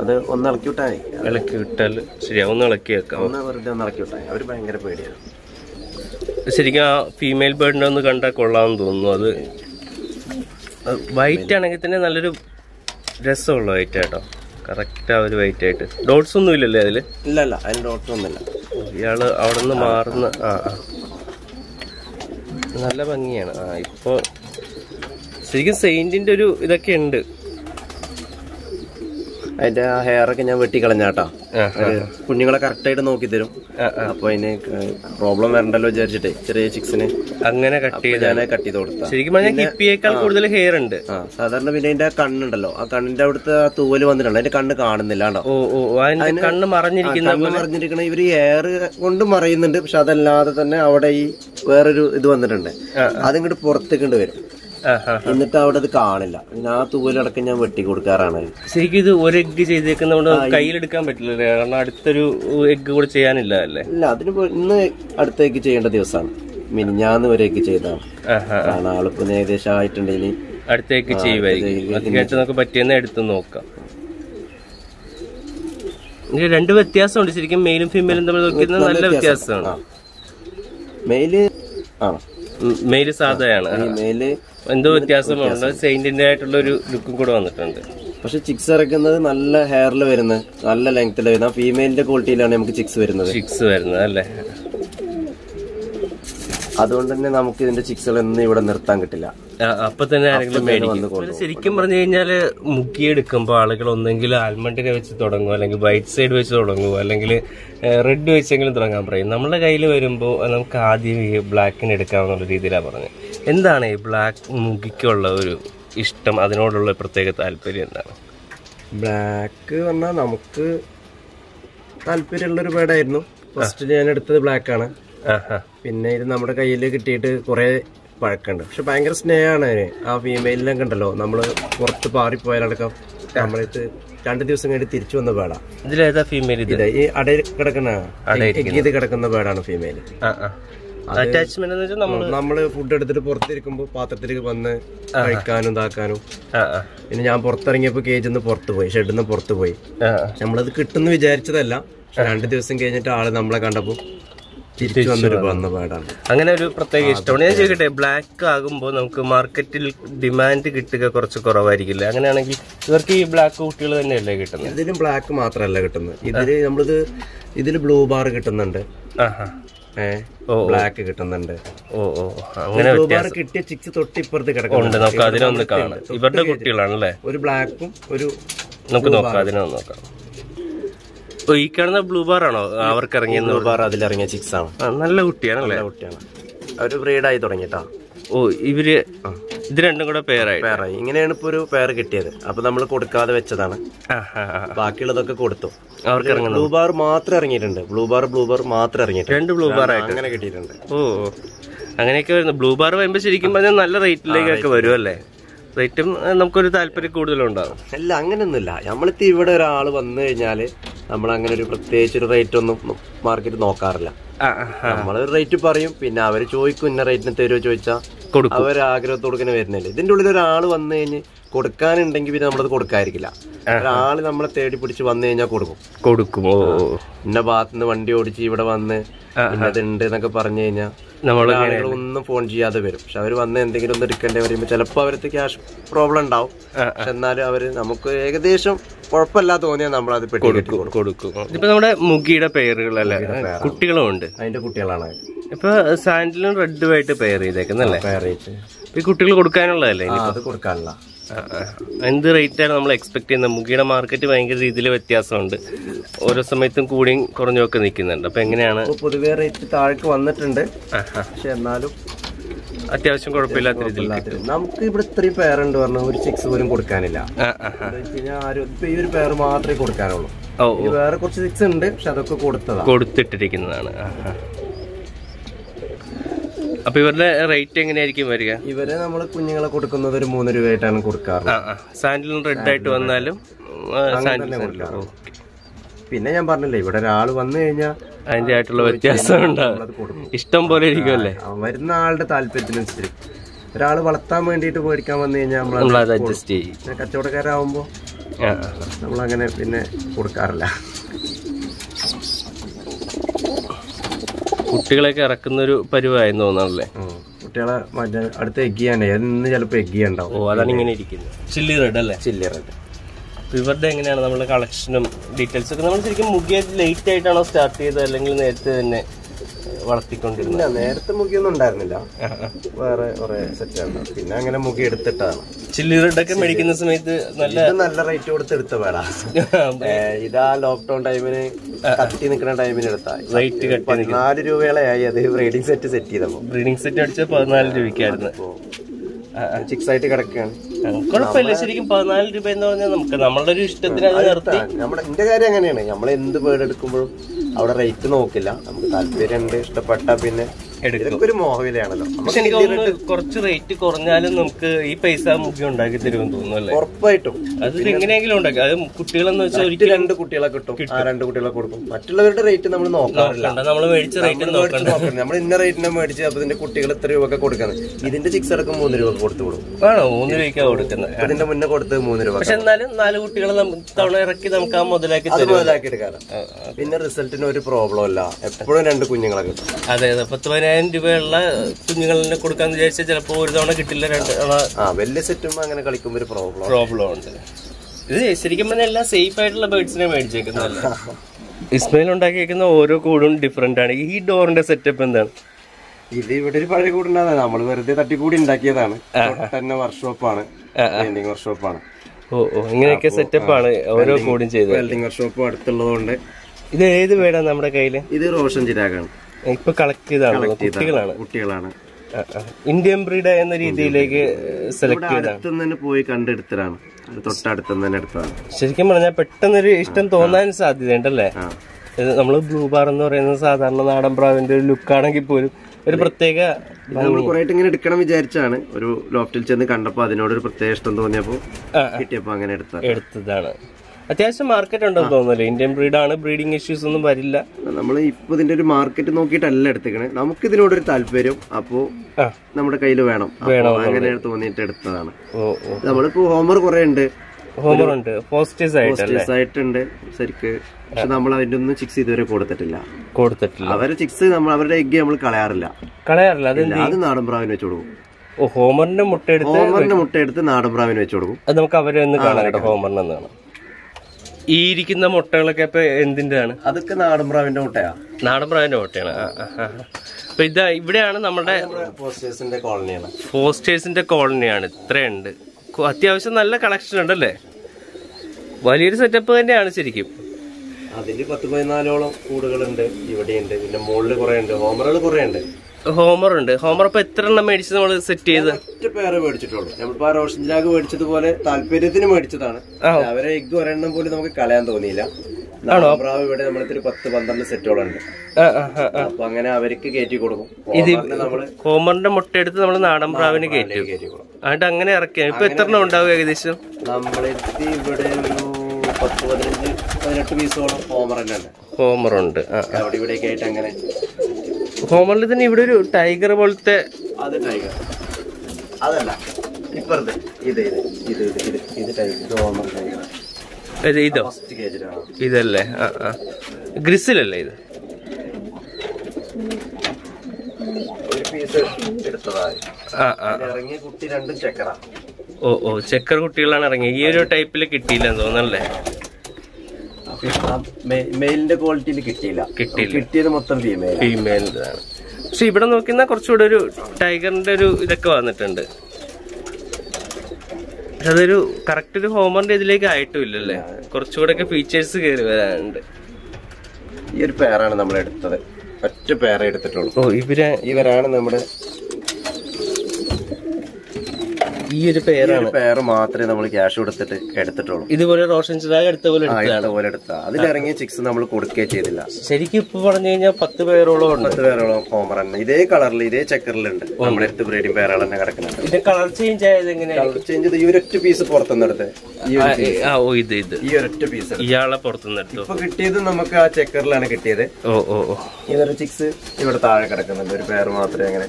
അത് ഒന്ന് ഇളക്കി വിട്ടാൽ ഇളക്കി വിട്ടാൽ ശരിയാവും, ഒന്ന് ഇളക്കി വെക്കാം. അവർ ഭയങ്കര പേടിയാണ് ശരിക്കും. ആ ഫീമെയിൽ ബേർഡിനെ ഒന്ന് കണ്ടാൽ കൊള്ളാമെന്ന് തോന്നുന്നു. അത് വൈറ്റ് ആണെങ്കിൽ തന്നെ നല്ലൊരു രസമുള്ള വൈറ്റ് ആയിട്ടോ, കറക്റ്റ് ആ ഒരു വൈറ്റ് ആയിട്ട്. ഡോട്ട്സ് ഒന്നും ഇല്ലല്ലേ അതില്? ഇല്ലല്ല, അതിൽ ഡോട്ട്സ് ഒന്നുമില്ല. ഇയാള് അവിടെ നിന്ന് മാറുന്ന ആ നല്ല ഭംഗിയാണ്. ആ ഇപ്പൊ ശരിക്കും സെയിന്റിന്റെ ഒരു ഇതൊക്കെ ഉണ്ട്. അതിന്റെ ആ ഹെയറൊക്കെ ഞാൻ വെട്ടിക്കളഞ്ഞാട്ടോ, കുഞ്ഞുങ്ങളെ കറക്റ്റ് ആയിട്ട് നോക്കി തരും. അപ്പൊ അതിന് പ്രോബ്ലം വരണ്ടല്ലോ വിചാരിച്ചിട്ടേ ചെറിയ ചിക്സിന് അങ്ങനെ കട്ട് ചെയ്ത് കട്ട് ചെയ്ത് കൊടുത്തു. ശരിക്കും കൂടുതൽ ഹെയർ ഉണ്ട് സാധാരണ. പിന്നെ അതിന്റെ കണ്ണുണ്ടല്ലോ, ആ കണ്ണിന്റെ അവിടുത്തെ ആ തൂവല് വന്നിട്ടുണ്ട്. അതിന്റെ കണ്ണ് കാണുന്നില്ലാണ്ടോ, കണ്ണ് മറിഞ്ഞിരിക്കണം. ഇവര് ഹെയർ കൊണ്ട് മറയുന്നുണ്ട്, പക്ഷെ അതല്ലാതെ തന്നെ അവിടെ ഈ വേറൊരു ഇത് വന്നിട്ടുണ്ട്. അതിങ്ങോട്ട് പുറത്തേക്കൊണ്ട് വരും, എന്നിട്ട് അവിടെ അത് കാണില്ല. ആ തൂവലടക്കം ഞാൻ വെട്ടി കൊടുക്കാറാണ്. ശരിക്കും ഇത് ഒരു എഗ് ചെയ്തേക്കുന്ന കയ്യിലെടുക്കാൻ പറ്റില്ല, കാരണം അടുത്തൊരു എഗ് കൂടെ ചെയ്യാനില്ല അല്ലേ? ഇല്ല, അതിന് ഇന്ന് അടുത്ത എഗ് ചെയ്യേണ്ട ദിവസമാണ്. മിനിഞ്ഞാന്ന് ഒരു എഗ് ചെയ്താണ്, കാരണം ആളിപ്പം ഏകദേശം ആയിട്ടുണ്ടെങ്കിൽ അടുത്ത എഗ് ചെയ്യുമായിരിക്കും. പറ്റിയെന്ന് എടുത്ത് നോക്കാം. രണ്ട് വ്യത്യാസമുണ്ട് ശരിക്കും മെയിലും ഫീമെയിലും തമ്മിൽ നോക്കിയിരുന്ന നല്ല വ്യത്യാസമാണ്. മെയില് ആണോ? മെയില് സാധാരണ എന്തോ വ്യത്യാസമാണ്. സെയിന്റിന്റെ ആയിട്ടുള്ള ഒരു ലുക്കും കൂടെ വന്നിട്ടുണ്ട്. പക്ഷെ ചിക്സ് ഇറക്കുന്നത് നല്ല ഹെയറിൽ വരുന്നത്, നല്ല ലെങ്ത്തിൽ വരുന്ന ഫീമെയിലിന്റെ ക്വാളിറ്റിയിലാണ് നമുക്ക് ചിക്സ് വരുന്നത് ചിക്സ് വരുന്നത് അല്ലേ? അതുകൊണ്ട് തന്നെ നമുക്ക് ഇതിന്റെ ചിക്സുകളൊന്നും ഇവിടെ നിർത്താൻ കിട്ടില്ല. അപ്പൊ തന്നെ ആരെങ്കിലും മേടിക്കും. ശരിക്കും പറഞ്ഞു കഴിഞ്ഞാല് മുക്കിയെടുക്കുമ്പോ ആളുകൾ ഒന്നെങ്കിൽ ആൽമണ്ടിനെ വെച്ച് തുടങ്ങും, അല്ലെങ്കിൽ വൈറ്റ് സൈഡ് വെച്ച് തുടങ്ങും, അല്ലെങ്കിൽ റെഡ് വെച്ചെങ്കിലും തുടങ്ങാൻ പറയും. നമ്മുടെ കയ്യിൽ വരുമ്പോ നമുക്ക് ആദ്യം ഈ ബ്ലാക്കിന് എടുക്കാമെന്നുള്ള രീതിയിലാണ് പറഞ്ഞത്. എന്താണ് ഈ ബ്ലാക്ക് മുക്കിക്കുള്ള ഒരു ഇഷ്ടം, അതിനോടുള്ള പ്രത്യേക താല്പര്യം എന്താണ്? ബ്ലാക്ക് പറഞ്ഞാൽ നമുക്ക് താല്പര്യമുള്ള ഒരു ബേർഡായിരുന്നു. ഫസ്റ്റ് ഞാൻ എടുത്തത് ബ്ലാക്ക് ആണ്. പിന്നെ ഇത് നമ്മുടെ കയ്യിൽ കിട്ടിയിട്ട് കുറെ പഴക്കമുണ്ട്. പക്ഷെ ഭയങ്കര സ്നേഹമാണ് അതിന്. ആ ഫീമെയിലിനൊക്കെ ഉണ്ടല്ലോ, നമ്മള് പുറത്ത് പാറിപ്പോയാലടക്കം നമ്മളത് രണ്ടു ദിവസം കഴിഞ്ഞിട്ട് തിരിച്ചു വന്ന പേടാ. ഇതിലേതാ ഫീമെയിൽ? ഈ അടയിൽ കിടക്കുന്ന ഇത് കിടക്കുന്ന പേടാണ് ഫീമെയിൽ. നമ്മള് ഫുഡ് എടുത്തിട്ട് പുറത്തിരിക്കുമ്പോ പാത്രത്തിലേക്ക് വന്ന് കഴിക്കാനും ഇതാക്കാനും. പിന്നെ ഞാൻ പുറത്തിറങ്ങിയപ്പോ കേജിൽ നിന്ന് പുറത്ത് പോയി, ഷെഡിൽ നിന്ന് പുറത്ത് പോയി. നമ്മളത് കിട്ടുമെന്ന് വിചാരിച്ചതല്ല, രണ്ടു ദിവസം കഴിഞ്ഞിട്ട് ആള് നമ്മളെ കണ്ടപ്പോ അങ്ങനെ ഒരു പ്രത്യേക ഇഷ്ടമാണ്. ഞാൻ ചോദിക്കട്ടെ, ബ്ലാക്ക് ആകുമ്പോൾ നമുക്ക് മാർക്കറ്റിൽ ഡിമാൻഡ് കിട്ടുക കുറച്ച് കുറവായിരിക്കില്ല? അങ്ങനെയാണെങ്കിൽ ഇവർക്ക് ഈ ബ്ലാക്ക് കുട്ടികൾ തന്നെയല്ലേ കിട്ടുന്നത്? ഇതിലും ബ്ലാക്ക് മാത്രമല്ല കിട്ടുന്നത്. ഇതില് നമ്മളിത് ഇതിൽ ബ്ലൂ ബാർ കിട്ടുന്നുണ്ട്, ബ്ലാക്ക് കിട്ടുന്നുണ്ട്. ഓ ഓ അങ്ങനെ ബ്ലൂ ബാർ കിട്ടിയ ചിക്സ് തൊട്ട് ഇപ്പുറത്ത് കിടക്കുന്നുണ്ട്. നമുക്ക് അതിനൊന്ന് കാണാം. ഇവരുടെ കുട്ടികളാണല്ലേ? ഒരു ബ്ലാക്കും ഒരു നമുക്ക് നോക്കാം, അതിനൊന്ന് നോക്കാം. ഈ കാണുന്ന ബ്ലൂ ബാർ ആണോ അവർക്ക് ഇറങ്ങിയ? ബ്ലൂ ബാർ അതിലിറങ്ങിയ ചിക്സ് ആണ്. നല്ല കുട്ടിയാണ്, നല്ല കുട്ടിയാണ്. അവര് ബ്രീഡായി തുടങ്ങിട്ടാ. ഓ ഇവര് ഇത് രണ്ടും കൂടെ പേരായി പേരായി ഇങ്ങനെയാണ് ഇപ്പൊ ഒരു പേർ കിട്ടിയത്. അപ്പൊ നമ്മൾ കൊടുക്കാതെ വെച്ചതാണ്, ബാക്കിയുള്ളതൊക്കെ കൊടുത്തു അവർക്ക്. ബ്ലൂ ബാർ മാത്രം ഇറങ്ങിയിട്ടുണ്ട്, ബ്ലൂ ബാർ ബ്ലൂ ബാർ മാത്രം ഇറങ്ങിയിട്ടുണ്ട്, രണ്ട് ബ്ലൂ ബാർ ആയിട്ട് അങ്ങനെ കിട്ടിയിട്ടുണ്ട്. ഓ അങ്ങനെയൊക്കെ വരുന്നത്. ബ്ലൂ ബാർ വരുമ്പോ ശരിക്കും പറഞ്ഞാൽ നല്ല റേറ്റിലേക്കൊക്കെ വരും അല്ലേ? റേറ്റും നമുക്കൊരു താല്പര്യം കൂടുതലുണ്ടാകും. അല്ല അങ്ങനെയൊന്നുമില്ല, നമ്മളിപ്പോ ഇവിടെ ഒരാൾ വന്നു കഴിഞ്ഞാല് നമ്മളങ്ങനെ ഒരു പ്രത്യേകിച്ചൊരു റേറ്റ് ഒന്നും മാർക്കറ്റ് നോക്കാറില്ല. നമ്മൾ റേറ്റ് പറയും, പിന്നെ അവർ ചോദിക്കും ഇന്ന റേറ്റിന് തരുമോ ചോദിച്ചാൽ അവർ ആഗ്രഹത്തോടെ ഇങ്ങനെ വരുന്നില്ല. ഇതിന്റെ ഉള്ളിൽ ഒരാൾ വന്നു കഴിഞ്ഞ് കൊടുക്കാനുണ്ടെങ്കിൽ പിന്നെ നമ്മളത് കൊടുക്കാതിരിക്കില്ല. ഒരാള് നമ്മളെ തേടി പിടിച്ച് വന്നു കഴിഞ്ഞാൽ കൊടുക്കും കൊടുക്കും എന്റെ ഭാഗത്തുനിന്ന് വണ്ടി ഓടിച്ച് ഇവിടെ വന്ന് ഇന്നതുണ്ട് എന്നൊക്കെ പറഞ്ഞു കഴിഞ്ഞാൽ നമ്മള് ആളുകൾ ഒന്നും ഫോൺ ചെയ്യാതെ വരും. പക്ഷെ അവര് വന്ന് എന്തെങ്കിലും ഒന്ന് എടുക്കേണ്ടി വരുമ്പോ ചിലപ്പോ അവർക്ക് ക്യാഷ് പ്രോബ്ലം ഉണ്ടാവും. എന്നാലും അവര് നമുക്ക് ഏകദേശം കുഴപ്പമില്ല തോന്നിയാൽ നമ്മളത് കൊടുക്കും. ഇപ്പൊ നമ്മുടെ മുഗിയുടെ പേരുകളല്ലേ കുട്ടികളും ഉണ്ട്, അതിന്റെ കുട്ടികളാണ് ഇപ്പൊ സാൻഡിലും റെഡും ആയിട്ട് പെയർ ചെയ്തേക്കുന്നല്ലേ. ഈ കുട്ടികൾ കൊടുക്കാനുള്ളതല്ലേ, അത് കൊടുക്കാനുള്ള എന്ത് റേറ്റ് ആണ് നമ്മൾ എക്സ്പെക്ട് ചെയ്യുന്നത്? മുഗിയുടെ മാർക്കറ്റ് ഭയങ്കര രീതിയിൽ വ്യത്യാസമുണ്ട്, ഓരോ സമയത്തും കൂടിയും കുറഞ്ഞൊക്കെ നിൽക്കുന്നുണ്ട്. അപ്പൊ എങ്ങനെയാണ് പൊതുവേ റേറ്റ്? താഴേക്ക് വന്നിട്ടുണ്ട്, പക്ഷെ എന്നാലും അത്യാവശ്യം കുഴപ്പമില്ലാത്ത രീതിയിൽ നമുക്ക് ഇവിടെ ഇത്രയും പേരുണ്ട് പറഞ്ഞാൽ ഒരു സിക്സ് പോലും കൊടുക്കാനില്ല. ഈ ഒരു പേര് മാത്രമേ കൊടുക്കാനുള്ളൂ, വേറെ കുറച്ച് സിക്സ് ഉണ്ട് പക്ഷെ അതൊക്കെ കൊടുത്തതാണ് കൊടുത്തിട്ടിരിക്കുന്നതാണ്. അപ്പൊ ഇവരുടെ റേറ്റ് എങ്ങനെയായിരിക്കും വരിക? ഇവരെ നമ്മള് കുഞ്ഞുങ്ങളെ കൊടുക്കുന്നത് ഒരു മൂന്ന് രൂപയായിട്ടാണ് കൊടുക്കാറ്. സാൻഡിലും റെഡ് ആയിട്ട് വന്നാലും പിന്നെ ഞാൻ പറഞ്ഞില്ലേ ഇവിടെ ഒരാൾ വന്നു കഴിഞ്ഞാൽ അതിന്റെ ആയിട്ടുള്ള വ്യത്യാസം ഉണ്ടാവും, ഇഷ്ടം പോലെ ഇരിക്കുമല്ലേ വരുന്ന ആളുടെ താല്പര്യത്തിനനുസരിച്ച്. ഒരാള് വളർത്താൻ വേണ്ടിട്ട് മേടിക്കാൻ വന്നു കഴിഞ്ഞാൽ നമ്മളത് അഡ്ജസ്റ്റ് ചെയ്യും. കച്ചവടക്കാരാവുമ്പോ നമ്മളങ്ങനെ പിന്നെ കൊടുക്കാറില്ല. കുട്ടികളെയൊക്കെ ഇറക്കുന്നൊരു പരിവായെന്ന് തോന്നാണല്ലേ. കുട്ടികളെ മറ്റേ അടുത്ത് എഗ്ഗിയാണ്, ഇന്ന് ചിലപ്പോൾ എഗ്ഗിയുണ്ടാവും. ഓ അതാണ് ഇങ്ങനെ ഇരിക്കുന്നത്. ചില്ലി റെഡ് അല്ലേ? Chilli red. ഇവരുടെ എങ്ങനെയാണ് നമ്മുടെ കളക്ഷനും ഡീറ്റെയിൽസ് ഒക്കെ? നമ്മൾ ശരിക്കും മുഖ്യമായിട്ട് ലേറ്റ് ആയിട്ടാണോ സ്റ്റാർട്ട് ചെയ്തത് അല്ലെങ്കിൽ നേരത്തെ തന്നെ വളർത്തിക്കൊണ്ടിരുന്നില്ല? നേരത്തെ മുഖ്യമൊന്നും ഉണ്ടായിരുന്നില്ല, വേറെ കുറെ സെറ്റ് ആണ്. പിന്നെ അങ്ങനെ മുഖ്യ എടുത്തിട്ടാണ്. ചില്ലി റെഡൊക്കെ മേടിക്കുന്ന സമയത്ത് നല്ല നല്ല റേറ്റ് കൊടുത്ത് എടുത്ത വേടാ. ഇതാ ലോക്ക്ഡൌൺ ടൈമിന് കട്ടി നിൽക്കുന്ന ടൈമിന് എടുത്താ റേറ്റ് കട്ടി. പതിനാല് രൂപയോളം ആയി അത് ബ്രീഡിംഗ് സെറ്റ് സെറ്റ് ചെയ്തപ്പോ. ബ്രീഡിംഗ് സെറ്റ് അടിച്ച പതിനാല് രൂപയ്ക്കായിരുന്നു. ചിക്സ് ആയിട്ട് കിടക്കുകയാണ്, കുഴപ്പമില്ല. ശരിക്കും പതിനാല് രൂപ എന്ന് പറഞ്ഞാൽ നമുക്ക് നമ്മളുടെ ഒരു ഇഷ്ടത്തിന് നിർത്തി. നമ്മുടെ എന്റെ കാര്യം അങ്ങനെയാണ്, നമ്മൾ എന്ത് ബേർഡ് എടുക്കുമ്പോഴും അവിടെ റേറ്റ് നോക്കില്ല, നമുക്ക് താല്പര്യം ഉണ്ട്, ഇഷ്ടപ്പെട്ട പിന്നെ ഒരു മോഹവിലയാണല്ലോ. പക്ഷെ എനിക്ക് കുറച്ച് റേറ്റ് കുറഞ്ഞാലും നമുക്ക് ഈ പൈസ മുഖ്യം ഉണ്ടാക്കി തരുമെന്ന് തോന്നുന്നു. ഉറപ്പായിട്ടും അത് എങ്ങനെയെങ്കിലും ഉണ്ടാക്കി. അത് കുട്ടികളെന്ന് വെച്ചാൽ ഒരിക്കലും രണ്ട് കുട്ടികളെ കിട്ടും, രണ്ട് കുട്ടികളെ കൊടുക്കും. മറ്റുള്ളവരുടെ റേറ്റ് നമ്മൾ നോക്കാറില്ല, നമ്മൾ മേടിച്ച റേറ്റ് നോക്കണം. നമ്മൾ ഇന്ന റേറ്റിനെ മേടിച്ച് അപ്പൊ ഇതിന്റെ കുട്ടികൾ എത്ര രൂപ കൊടുക്കുന്നത്? ഇതിന്റെ ചിക്സ് അടക്കം മൂന്ന് രൂപ കൊടുത്തു കൊടുക്കും. ആണോ? മൂന്ന് രൂപയ്ക്കാണ് കൊടുക്കുന്നത്. അതിന്റെ മുന്നേ കൊടുത്തത് മൂന്ന് രൂപ. പക്ഷെ എന്നാലും നാല് കുട്ടികളെ തവണ ഇറക്കി നമുക്ക് ആ മുതലാക്കി മുതലാക്കി എടുക്കാറ്. പിന്നെ റിസൾട്ടിന് ഒരു പ്രോബ്ലം ഇല്ല, എപ്പോഴും രണ്ട് കുഞ്ഞുങ്ങളെ കിട്ടും. അതെ അതെ, പത്ത് പതിനായിരം രൂപയുള്ള കുഞ്ഞുങ്ങളെ കൊടുക്കാന്ന് വിചാരിച്ചാൽ ചിലപ്പോൾ ഒരു തവണ കിട്ടില്ല, രണ്ട് തവണ. വലിയ സെറ്റുമ്പോൾ അങ്ങനെ കളിക്കുമ്പോൾ ഒരു പ്രോബ്ലം പ്രോബ്ലം ഉണ്ട്. ഇത് ശരിക്കും പറഞ്ഞാൽ എല്ലാം സേഫ് ആയിട്ടുള്ള ബേർഡ്സിനെ മേടിച്ചേക്കുന്നതല്ല. ഇസ്മയിൽ ഉണ്ടാക്കിയേക്കുന്ന ഓരോ കൂടും ഡിഫറെന്റ് ആണ്. ഈ ഡോറിന്റെ സെറ്റപ്പ് എന്താണ്? ഇത് ഇവിടെ ഒരു പഴയ കൂടുണ്ടാകാൻ നമ്മൾ വെറുതെ തട്ടിക്കൂടി ഉണ്ടാക്കിയതാണ്. തന്നെ വർക്ക്ഷോപ്പാണ്, പെയിന്റിംഗ് വർക്ക്ഷോപ്പാണ്. ഓ ഓ ഇങ്ങനെയൊക്കെ സെറ്റപ്പ് ആണ് ഓരോ കൂടും ചെയ്തത്. വെൽഡിംഗ് വർക്ക്ഷോപ്പ് അടുത്തുള്ളതുകൊണ്ട്. ഇത് ഏത് പേടാണ് നമ്മുടെ കയ്യില്? ഇത് റോഷൻ ചിരാഗാണ്. ഇപ്പൊ കളക്ട് ചെയ്താണ് കുട്ടികളാണ് കുട്ടികളാണ് ഇന്ത്യൻ ബ്രീഡ് എന്ന രീതിയിലേക്ക് സെലക്ട് ചെയ്താണ്, പോയി കണ്ടെടുത്തതാണ്, തൊട്ടടുത്തുനിന്ന് തന്നെ എടുത്തതാണ്. ശരിക്കും പറഞ്ഞാൽ പെട്ടെന്നൊരു ഇഷ്ടം തോന്നാൻ സാധ്യതയുണ്ടല്ലേ. നമ്മള് ബ്ലൂ ബാർ എന്ന് പറയുന്നത് സാധാരണ നാടൻ പ്രാവിന്റെ ഒരു ലുക്കാണെങ്കിൽ പോലും ഒരു പ്രത്യേക നമ്മൾ കുറേയായിട്ട് ഇങ്ങനെ എടുക്കണം വിചാരിച്ചാണ്. ഒരു ലോഫ്റ്റിൽ ചെന്ന് കണ്ടപ്പോ അതിനോട് ഒരു പ്രത്യേക ഇഷ്ടം തോന്നിയപ്പോ കിട്ടിയപ്പോ അങ്ങനെ എടുത്തതാണ്. അത്യാവശ്യം മാർക്കറ്റ് ഉണ്ടെന്ന് തോന്നുന്നില്ല. ഇന്ത്യൻ ബ്രീഡാണ്, ബ്രീഡിംഗ് ഇഷ്യൂസ് ഒന്നും വരില്ല. നമ്മൾ ഇപ്പൊ ഇതിന്റെ ഒരു മാർക്കറ്റ് നോക്കിയിട്ടല്ല എടുത്തേക്കണേ, നമുക്ക് ഇതിനോടൊരു താല്പര്യം അപ്പോ നമ്മുടെ കയ്യിൽ വേണം വേണം അങ്ങനെ തോന്നിയിട്ട് എടുത്തതാണ്. നമ്മളിപ്പോ ഹോമർ കുറെ ഉണ്ട്, ഹോമർ ഉണ്ട്, പോസ്റ്റേഴ്സ് ആയിട്ടുണ്ട് ശരിക്ക്. പക്ഷെ നമ്മൾ അതിന്റെ ഒന്നും ചിക്സ് ഇതുവരെ കൊടുത്തിട്ടില്ല കൊടുത്തിട്ടില്ല അവരെ ചിക്സ്. നമ്മൾ അവരുടെ എഗ്ഗ് നമ്മൾ കളയാറില്ല കളയാറില്ല അത് നാടൻ പ്രാവിന് വെച്ച് കൊടുക്കും. ഹോമറിന്റെ മുട്ടയെടുത്ത് ഹോമറിന്റെ മുട്ടയെടുത്ത് നാടൻ പ്രാവിന് വെച്ച് കൊടുക്കും. അത് നമുക്ക് അവരെ ഒന്ന് കാണാനായിട്ട് ഹോമറിനെന്നാണ്. ഈ ഇരിക്കുന്ന മുട്ടകളൊക്കെ ഇപ്പൊ എന്തിന്റെ ആണ്? അതൊക്കെ നാടൻ പ്രാവിന്റെ മുട്ടയാ നാടൻ പ്രാവിന്റെ മുട്ടയാണ്. അപ്പൊ ഇതാ ഇവിടെയാണ് നമ്മുടെ ഫോസ്റ്റേഴ്സിന്റെ കോളനിയാണ് ഫോസ്റ്റേഴ്സിന്റെ കോളനിയാണ് ഇത്രയുണ്ട്. അത്യാവശ്യം നല്ല കളക്ഷൻ ഉണ്ടല്ലേ, വലിയൊരു സെറ്റപ്പ് തന്നെയാണ് ശരിക്കും. അതില് പത്ത് പതിനാലോളം കൂടുകളുണ്ട് ഇവിടെയുണ്ട്, പിന്നെ മുകളിൽ കുറെ ഉണ്ട്. ഹോമറുകൾ കുറെ ഉണ്ട്, ഹോമർ ഉണ്ട്. ഹോമർ ഇപ്പൊ എത്ര എണ്ണം മേടിച്ചത് നമ്മള് സെറ്റ് ചെയ്ത്? ഒറ്റ പേര് മേടിച്ചിട്ടുള്ളൂ. നമ്മളിപ്പോ റോഷൻ ജാഗ് മേടിച്ചതുപോലെ താല്പര്യത്തിന് മേടിച്ചതാണ്. അവരെ എഗ് ഒരെണ്ണം പോലും നമുക്ക് കളയാൻ തോന്നിയില്ല. പ്രാവ് ഇവിടെ നമ്മളിത്തിരി പത്ത് പന്ത്രണ്ട് സെറ്റോളം ഉണ്ട്. അപ്പൊ അങ്ങനെ അവർക്ക് കയറ്റി കൊടുക്കും. ഇത് നമ്മള് ഹോമറിന്റെ മുട്ടയെടുത്ത് നമ്മൾ നാടൻ പ്രാവിന് കയറ്റി കൊടുക്കും. അതുകൊണ്ട് അങ്ങനെ ഇറക്കിയ ഇപ്പൊ എത്ര എണ്ണം ഉണ്ടാവും ഏകദേശം? നമ്മളെത്തി ഇവിടെ ഒരു പത്ത് പതിനഞ്ച് പതിനെട്ട് പീസോളം ഹോമർ തന്നെ ഉണ്ട്. ഹോമർ ഉണ്ട്. ഹോമറിൽ തന്നെ ഇവിടെ ഒരു ടൈഗർ പോലത്തെ ഇതോ ഇതല്ലേ? ആ ആ ഗ്രിസിലല്ലേ ഇത്? ഓ ഓ ചെക്കർ കുട്ടികളാണ് ഇറങ്ങിയത്. ഈ ഒരു ടൈപ്പില് കിട്ടിയില്ലെന്ന് തോന്നല്ലേ? മെയിലിന്റെ ക്വാളിറ്റിയിൽ കിട്ടിയില്ല, കിട്ടിയത് മൊത്തം ഫീമെയിൽ ഫീമെയിലാണ്. പക്ഷെ ഇവിടെ നോക്കുന്ന കുറച്ചുകൂടെ ഒരു ടൈഗറിന്റെ ഒരു ഇതൊക്കെ വന്നിട്ടുണ്ട്. പക്ഷെ അതൊരു കറക്റ്റ് ഒരു ഹോമറിന്റെ ഇതിലേക്ക് ആയിട്ടും ഇല്ലല്ലേ? കുറച്ചുകൂടെ ഒക്കെ ഫീച്ചേഴ്സ് കയറി വരാനുണ്ട്. ഈ ഒരു പേരാണ് നമ്മൾ എടുത്തത്, ഒറ്റ പേര എടുത്തിട്ടുള്ളൂ. ഓ ഇവര് ഇവരാണ് നമ്മുടെ ഈ ഒരു പേരാണ്, പേര് മാത്രമേ നമ്മൾ ക്യാഷ് കൊടുത്തിട്ട് എടുത്തിട്ടുള്ളൂ. ഇതുപോലെ റോഷൻ ചിരാഗ് എടുത്ത പോലെ പോലെ എടുത്ത അതിലിറങ്ങിയ ചിക്സ് നമ്മൾ കൊടുക്കുകയെ ചെയ്തില്ല. ശരിക്കും ഇപ്പൊ പറഞ്ഞു കഴിഞ്ഞാൽ പത്ത് പേരോളം പത്ത് പേരോളം ഹോമർ തന്നെ ഇതേ കളറിൽ ഇതേ ചെക്കറിലുണ്ട്. നമ്മുടെ അടുത്ത് ബ്രീഡിംഗ് പേരാൾ തന്നെ കിടക്കുന്നുണ്ട്. ഇത് കളർ ചേഞ്ച് ആയത് എങ്ങനെയാണ്? കളർ ചേഞ്ച് ചെയ്ത് ഈ ഒരൊറ്റ പീസ് പുറത്തുനിന്ന് എടുത്ത് ഇത് ഇത് ഈ ഒരൊറ്റ പീസ് ഇയാളെ പുറത്തുനിന്ന് എടുത്തു. ഇപ്പൊ കിട്ടിയത് നമുക്ക് ആ ചെക്കറിലാണ് കിട്ടിയത്. ഓ ഓ ഓ ഇതൊരു ചിക്സ് ഇവിടെ താഴെ കിടക്കുന്നുണ്ട്, ഒരു പേര് മാത്രമേ അങ്ങനെ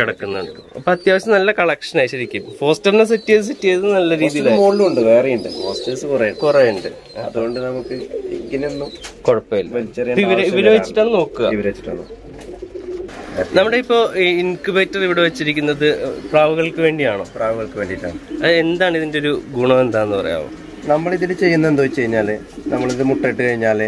കിടക്കുന്നുണ്ട്. അപ്പൊ അത്യാവശ്യം നല്ല കളക്ഷനായി ശരിക്കും. ഹോസ്റ്റലിനെ സെറ്റ് ചെയ്ത് സെറ്റ് ചെയ്ത് നല്ല രീതിയിൽ മോഡലുണ്ട്, വേറെ ഉണ്ട് ഹോസ്റ്റേഴ്സ് കുറെ കുറെ ഉണ്ട്. അതുകൊണ്ട് നമുക്ക് ഇതിനൊന്നും കുഴപ്പമില്ല. ഇവരെ ഇവരെ വെച്ചിട്ടാണ് നോക്കുക. ഇവരെ വെച്ചിട്ടാണ് നമ്മുടെ ഇപ്പോ ഇൻക്യുബേറ്റർ ഇവിടെ വെച്ചിരിക്കുന്നത് പ്രാവുകൾക്ക് വേണ്ടിയാണോ? പ്രാവുകൾക്ക് വേണ്ടിയിട്ടാണ്. അത് എന്താണ് ഇതിന്റെ ഒരു ഗുണം എന്താന്ന് പറയാമോ? നമ്മളിതിൽ ചെയ്യുന്ന എന്താ വെച്ച് കഴിഞ്ഞാല് നമ്മളിത് മുട്ടയിട്ട് കഴിഞ്ഞാല്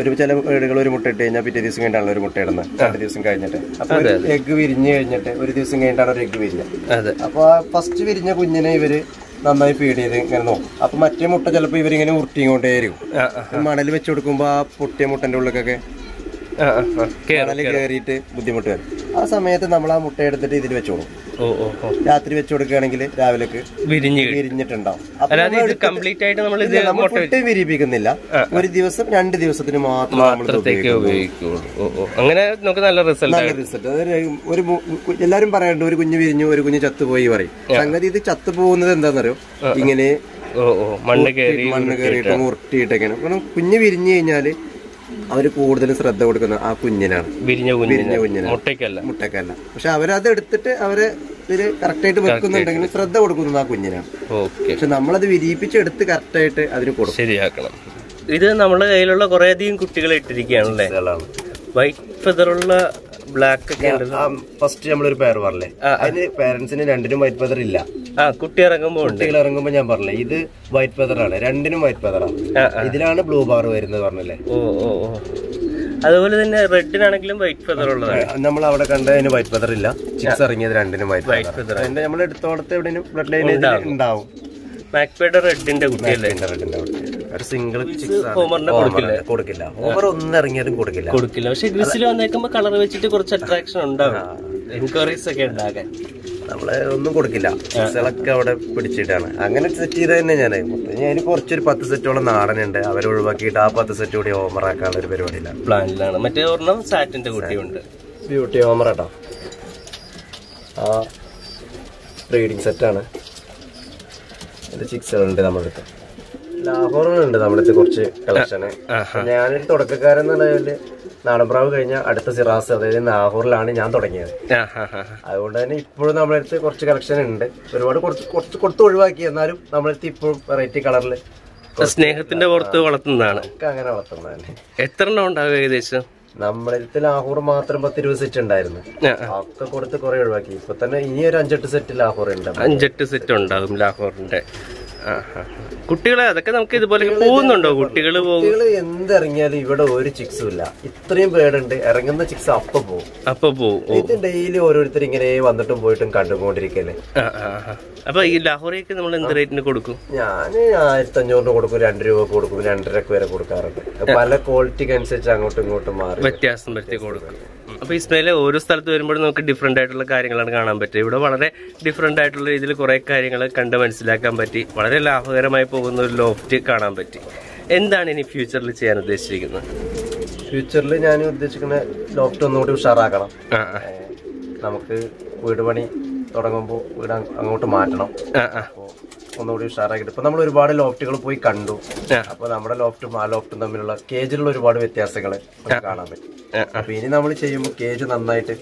ഒരു ചില വീടുകൾ ഒരു മുട്ട ഇട്ട് കഴിഞ്ഞാൽ പിറ്റേ ദിവസം കഴിഞ്ഞാണ് ഒരു മുട്ട ഇടുന്നത്, രണ്ട് ദിവസം കഴിഞ്ഞിട്ട്. അപ്പൊ എഗ് വിരിഞ്ഞ് കഴിഞ്ഞിട്ട് ഒരു ദിവസം കഴിഞ്ഞിട്ടാണ് ഒരു എഗ് വിരിഞ്ഞത്. അപ്പൊ ഫസ്റ്റ് വിരിഞ്ഞ കുഞ്ഞിനെ ഇവര് നന്നായി ഫീഡ് ചെയ്ത് ഇങ്ങനെ നോക്കും. അപ്പൊ മറ്റേ മുട്ട ചിലപ്പോ ഇവരിങ്ങനെ ഉരുട്ടിക്കൊണ്ടേയിരിക്കും. മണൽ വെച്ച് കൊടുക്കുമ്പോ ആ പൊട്ടിയ മുട്ടന്റെ ഉള്ളിലൊക്കെ മണല് കയറിയിട്ട് ബുദ്ധിമുട്ട് വരും. ആ സമയത്ത് നമ്മൾ ആ മുട്ട എടുത്തിട്ട് ഇതിൽ വെച്ച് കൊടുക്കും. രാത്രി വെച്ച് കൊടുക്കുകയാണെങ്കിൽ രാവിലെ വിരിഞ്ഞിട്ടുണ്ടാവും. വിരിപ്പിക്കുന്നില്ല, ഒരു ദിവസം രണ്ട് ദിവസത്തിന് മാത്രം അങ്ങനെ നല്ല റിസൾട്ട്. ഒരു എല്ലാരും പറയാറുണ്ട് ഒരു കുഞ്ഞ് വിരിഞ്ഞു ഒരു കുഞ്ഞ് ചത്തുപോയി പറയും. സംഗതി ഇത് ചത്തു പോകുന്നത് എന്താണെന്നറിയോ? ഇങ്ങനെ മണ്ണ് കയറി മണ്ണ് കയറിയിട്ട് മുറുട്ടിയിട്ടൊക്കെയാണ്. കാരണം കുഞ്ഞ് വിരിഞ്ഞു കഴിഞ്ഞാല് അവര് കൂടുതൽ ശ്രദ്ധ കൊടുക്കുന്നത് ആ കുഞ്ഞിനാണ്, വിരിഞ്ഞ കുഞ്ഞിന്, മുട്ടക്കല്ല മുട്ടക്കല്ല. പക്ഷെ അവരത് എടുത്തിട്ട് അവര് ഇതില് കറക്റ്റായിട്ട് വെക്കുന്നുണ്ടെങ്കിൽ ശ്രദ്ധ കൊടുക്കുന്നത് ആ കുഞ്ഞിനാണ്. പക്ഷെ നമ്മളത് വിരിയിപ്പിച്ചെടുത്ത് കറക്റ്റായിട്ട് അതിന് കൊടുക്കും, ശരിയാക്കണം. ഇത് നമ്മുടെ കയ്യിലുള്ള കുറെ അധികം കുട്ടികളെ ഇട്ടിരിക്കുകയാണല്ലേ? വൈറ്റ് ഫെതറുള്ള ബ്ലാക്ക് ഫസ്റ്റ് നമ്മളൊരു പേര് പറഞ്ഞേ, അതിന് പേരന്റ്സിന് രണ്ടിനും വൈറ്റ് ഫെതർ ഇല്ല. ആ കുട്ടി ഇറങ്ങുമ്പോൾ കുട്ടികൾ ഇറങ്ങുമ്പോൾ ഞാൻ പറഞ്ഞേ ഇത് വൈറ്റ് ഫെതറാണ്, രണ്ടിനും വൈറ്റ് ഫെതറാണ്. ഇതിലാണ് ബ്ലൂ ബാർ വരുന്നത് പറഞ്ഞല്ലേ? ഓ ഓ ഓ അതുപോലെ തന്നെ റെഡിനാണെങ്കിലും വൈറ്റ് ഫെതർ ഉള്ളതാണ്. നമ്മൾ അവിടെ കണ്ടതിന് വൈറ്റ് ഫെതർ ഇല്ല, ചിക്സ് ഇറങ്ങിയത് രണ്ടിനും വൈറ്റ് വൈറ്റ് ഫെതർ. അതിന്റെ നമ്മൾ എടുത്തോടത്ത് എവിടെയും ബ്ലഡ് ലൈൻ ഉണ്ടാവും. മാക്പേയുടെ റെഡിന്റെ കുട്ടിയല്ലേ? റെഡിന്റെ കുട്ടി ഒരു സിംഗിൾ കൊടുക്കില്ല, ഓവർ ഒന്നും ഇറങ്ങിയാലും കൊടുക്കില്ല കൊടുക്കില്ല പക്ഷെ ഗ്രിസിൽ വന്നേക്കുമ്പോ കളർ വെച്ചിട്ട് കുറച്ച് അട്രാക്ഷൻ ഉണ്ടാവും, എൻക്വയറീസ് ഒക്കെ ഉണ്ടാകാൻ. നമ്മളെ ഒന്നും കൊടുക്കില്ല, ചിക്സുകളൊക്കെ അവിടെ പിടിച്ചിട്ടാണ്. അങ്ങനെ സെറ്റ് ചെയ്ത് തന്നെ ഞാൻ ഞാൻ കുറച്ചൊരു പത്ത് സെറ്റോളം നാടനുണ്ട്, അവരെ ഒഴിവാക്കിയിട്ട് ആ പത്ത് സെറ്റ് കൂടി ഓമറാക്കാനുള്ള ഒരു പരിപാടിയിലാണ്, പ്ലാനിലാണ്. മറ്റേ ഒരെണ്ണം സാറ്റിന്റെ കുട്ടിയുണ്ട്, ബ്യൂട്ടി ഓമറാട്ടോ. ആ ബ്രീഡിംഗ് സെറ്റാണ്, ചിക്സുകളുണ്ട് നമ്മുടെ അടുത്ത്. ലാഹോറുണ്ട് നമ്മുടെ അടുത്ത് കുറച്ച് കളക്ഷന്. ഞാനൊരു തുടക്കക്കാരൻ എന്നുള്ളതില് നാടൻപ്രാവ് കഴിഞ്ഞാൽ അടുത്ത സിറാസ് അതായത് ലാഹോറിലാണ് ഞാൻ തുടങ്ങിയത്. അതുകൊണ്ട് തന്നെ ഇപ്പോഴും നമ്മുടെ അടുത്ത് കുറച്ച് കളക്ഷൻ ഉണ്ട്. ഒരുപാട് കുറച്ച് കുറച്ച് കൊടുത്ത് ഒഴിവാക്കി, എന്നാലും നമ്മുടെ അടുത്ത് ഇപ്പോഴും വെറൈറ്റി കളറിൽ സ്നേഹത്തിന്റെ പുറത്ത് വളർത്തുന്നതാണ്, അങ്ങനെ വളർത്തുന്നതാണ്. എത്ര എണ്ണം ഉണ്ടാവുക ഏകദേശം? നമ്മുടെ അടുത്ത് ലാഹോർ മാത്രം പത്തിരുപത് സെറ്റ് ഉണ്ടായിരുന്നു, ഒക്കെ കൊടുത്ത് കുറെ ഒഴിവാക്കി. ഇപ്പൊ തന്നെ ഇനി ഒരു അഞ്ചെട്ട് സെറ്റ് ലാഹോർ ഉണ്ട്, അഞ്ചെട്ട് സെറ്റ് ഉണ്ടാകും ലാഹോറിന്റെ കുട്ടികളെ. അതൊക്കെ നമുക്ക് ഇതുപോലെ പോകുന്നുണ്ടോ കുട്ടികൾ? കുട്ടികൾ എന്തിറങ്ങിയാലും ഇവിടെ ഒരു ചിക്സും ഇല്ല, ഇത്രയും പേടുണ്ട്. ഇറങ്ങുന്ന ചിക്സ് അപ്പൊ പോകും അപ്പൊ പോകും. ഇത് ഡെയിലി ഓരോരുത്തർ ഇങ്ങനെ വന്നിട്ടും പോയിട്ടും കണ്ടുകൊണ്ടിരിക്കല്ലേ. അപ്പൊ ഈ ലാഹോറിയൊക്കെ നമ്മൾ എന്ത് റേറ്റിന് കൊടുക്കും? ഞാൻ ആയിരത്തി അഞ്ഞൂറ് രൂപ കൊടുക്കും, രണ്ട് രൂപ കൊടുക്കും, രണ്ടരക്ക് വരെ കൊടുക്കാറുണ്ട്. പല ക്വാളിറ്റിക്ക് അനുസരിച്ച് അങ്ങോട്ടും ഇങ്ങോട്ടും മാറി വ്യത്യാസം വരുത്തി കൊടുക്കും. അപ്പൊ ഇസ്മയിലെ ഓരോ സ്ഥലത്ത് വരുമ്പോഴും നമുക്ക് ഡിഫറെന്റ് ആയിട്ടുള്ള കാര്യങ്ങളാണ് കാണാൻ പറ്റുക. ഇവിടെ വളരെ ഡിഫറെന്റ് ആയിട്ടുള്ള രീതിയിൽ കുറെ കാര്യങ്ങൾ കണ്ട് മനസ്സിലാക്കാൻ പറ്റി. വളരെ ലാഭകരമായി പോകുന്ന ഒരു ലോഫ്റ്റ് കാണാൻ പറ്റി. എന്താണ് ഇനി ഫ്യൂച്ചറിൽ ചെയ്യാൻ ഉദ്ദേശിച്ചിരിക്കുന്നത്? ഫ്യൂച്ചറിൽ ഞാൻ ഉദ്ദേശിക്കുന്ന ലോഫ്റ്റ് ഒന്നുകൂടി ഉഷാറാക്കണം. നമുക്ക് വീട് പണി തുടങ്ങുമ്പോൾ വീട് അങ്ങോട്ട് മാറ്റണം. ഒന്നുകൂടി ഉഷാറാക്കിയിട്ട് ഇപ്പൊ നമ്മൾ ഒരുപാട് ലോഫ്റ്റുകൾ പോയി കണ്ടു. അപ്പൊ നമ്മുടെ ലോഫ്റ്റും ആ ലോഫ്റ്റും തമ്മിലുള്ള കേജിലുള്ള ഒരുപാട് വ്യത്യാസങ്ങൾ കാണാൻ പറ്റും. അപ്പൊ ഇനി നമ്മൾ ചെയ്യുമ്പോൾ കേജ് നന്നായിട്ട്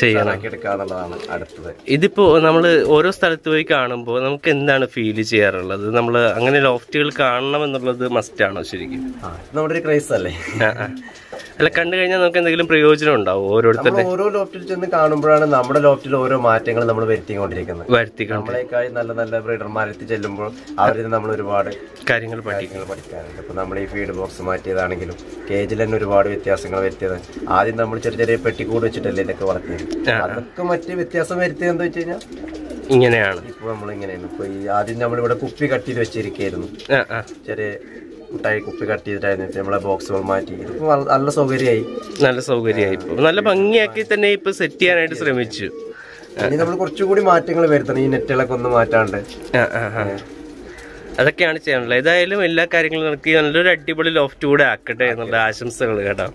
ചെയ്യാനാക്കി എടുക്കുക എന്നുള്ളതാണ് അടുത്തത്. ഇതിപ്പോ നമ്മള് ഓരോ സ്ഥലത്ത് പോയി കാണുമ്പോൾ നമുക്ക് എന്താണ് ഫീൽ ചെയ്യാറുള്ളത്? നമ്മള് അങ്ങനെ ലോഫ്റ്റുകൾ കാണണം എന്നുള്ളത് മസ്റ്റ് ആണോ ശരിക്കും? നമ്മുടെ ഒരു ക്രൈസ് അല്ലേ, അല്ല കണ്ടു കഴിഞ്ഞാൽ നമുക്ക് എന്തെങ്കിലും പ്രയോജനം ഉണ്ടാവും. ഓരോരുത്തരുടെ ഓരോ ലോഫ്റ്റിൽ ചെന്ന് കാണുമ്പോഴാണ് നമ്മുടെ ലോഫ്റ്റിൽ ഓരോ മാറ്റങ്ങൾ നമ്മൾ വരുത്തിക്കൊണ്ടിരിക്കുന്നത്. വരുത്തി നമ്മളെക്കായി നല്ല നല്ല ബ്രീഡർമാരെത്തി ചെല്ലുമ്പോൾ അവരിൽ നമ്മൾ ഒരുപാട് കാര്യങ്ങൾ പഠിക്കാൻ പഠിക്കാറുണ്ട്. ഇപ്പൊ നമ്മൾ ഈ ഫീഡ് ബോക്സ് മാറ്റിയതാണെങ്കിലും കേജിൽ തന്നെ ഒരുപാട് വ്യത്യാസങ്ങൾ വരുത്തിയത്. ആദ്യം നമ്മൾ ചെറിയ ചെറിയ പെട്ടിക്കൂട് വെച്ചിട്ടല്ലേ ഇതൊക്കെ വളർത്തിയത്. അതൊക്കെ മറ്റേ വ്യത്യാസം വരുത്തിയത് എന്താ വെച്ച് കഴിഞ്ഞാൽ ഇങ്ങനെയാണ്. ഇപ്പൊ നമ്മളിങ്ങനെയാണ്. ഇപ്പൊ ഈ ആദ്യം നമ്മളിവിടെ കുപ്പി കട്ട് ചെയ്ത് വെച്ചിരിക്കുകയായിരുന്നു. ചെറിയ മുട്ടായി കുപ്പി കട്ട് ചെയ്തിട്ടായിരുന്നു നമ്മളെ ബോക്സുകൾ മാറ്റി. ഇപ്പൊ നല്ല സൗകര്യമായി, നല്ല സൗകര്യമായി, നല്ല ഭംഗിയാക്കി തന്നെ ഇപ്പൊ സെറ്റ് ചെയ്യാനായിട്ട് ശ്രമിച്ചു. ഇനി നമ്മൾ കുറച്ചുകൂടി മാറ്റങ്ങൾ വരുത്തണം, ഈ നെറ്റുകളൊക്കെ ഒന്ന് മാറ്റാണ്ട്. അതൊക്കെയാണ് ചെയ്യാനുള്ളത്. ഏതായാലും എല്ലാ കാര്യങ്ങളും നടക്കി നല്ലൊരു അടിപൊളി ലോഫ്റ്റ് കൂടെ ആക്കട്ടെ എന്നുള്ള ആശംസകൾ കേട്ടോ.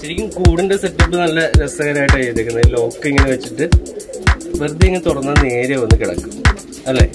ശരിക്കും കൂടിന്റെ സെറ്റപ്പ് നല്ല രസകരമായിട്ടാണ് ചെയ്തേക്കുന്നത്. ലോക്ക് ഇങ്ങനെ വെച്ചിട്ട് വെറുതെ ഇങ്ങനെ തുറന്നാൽ നേരെ വന്ന് കിടക്കും അല്ലേ.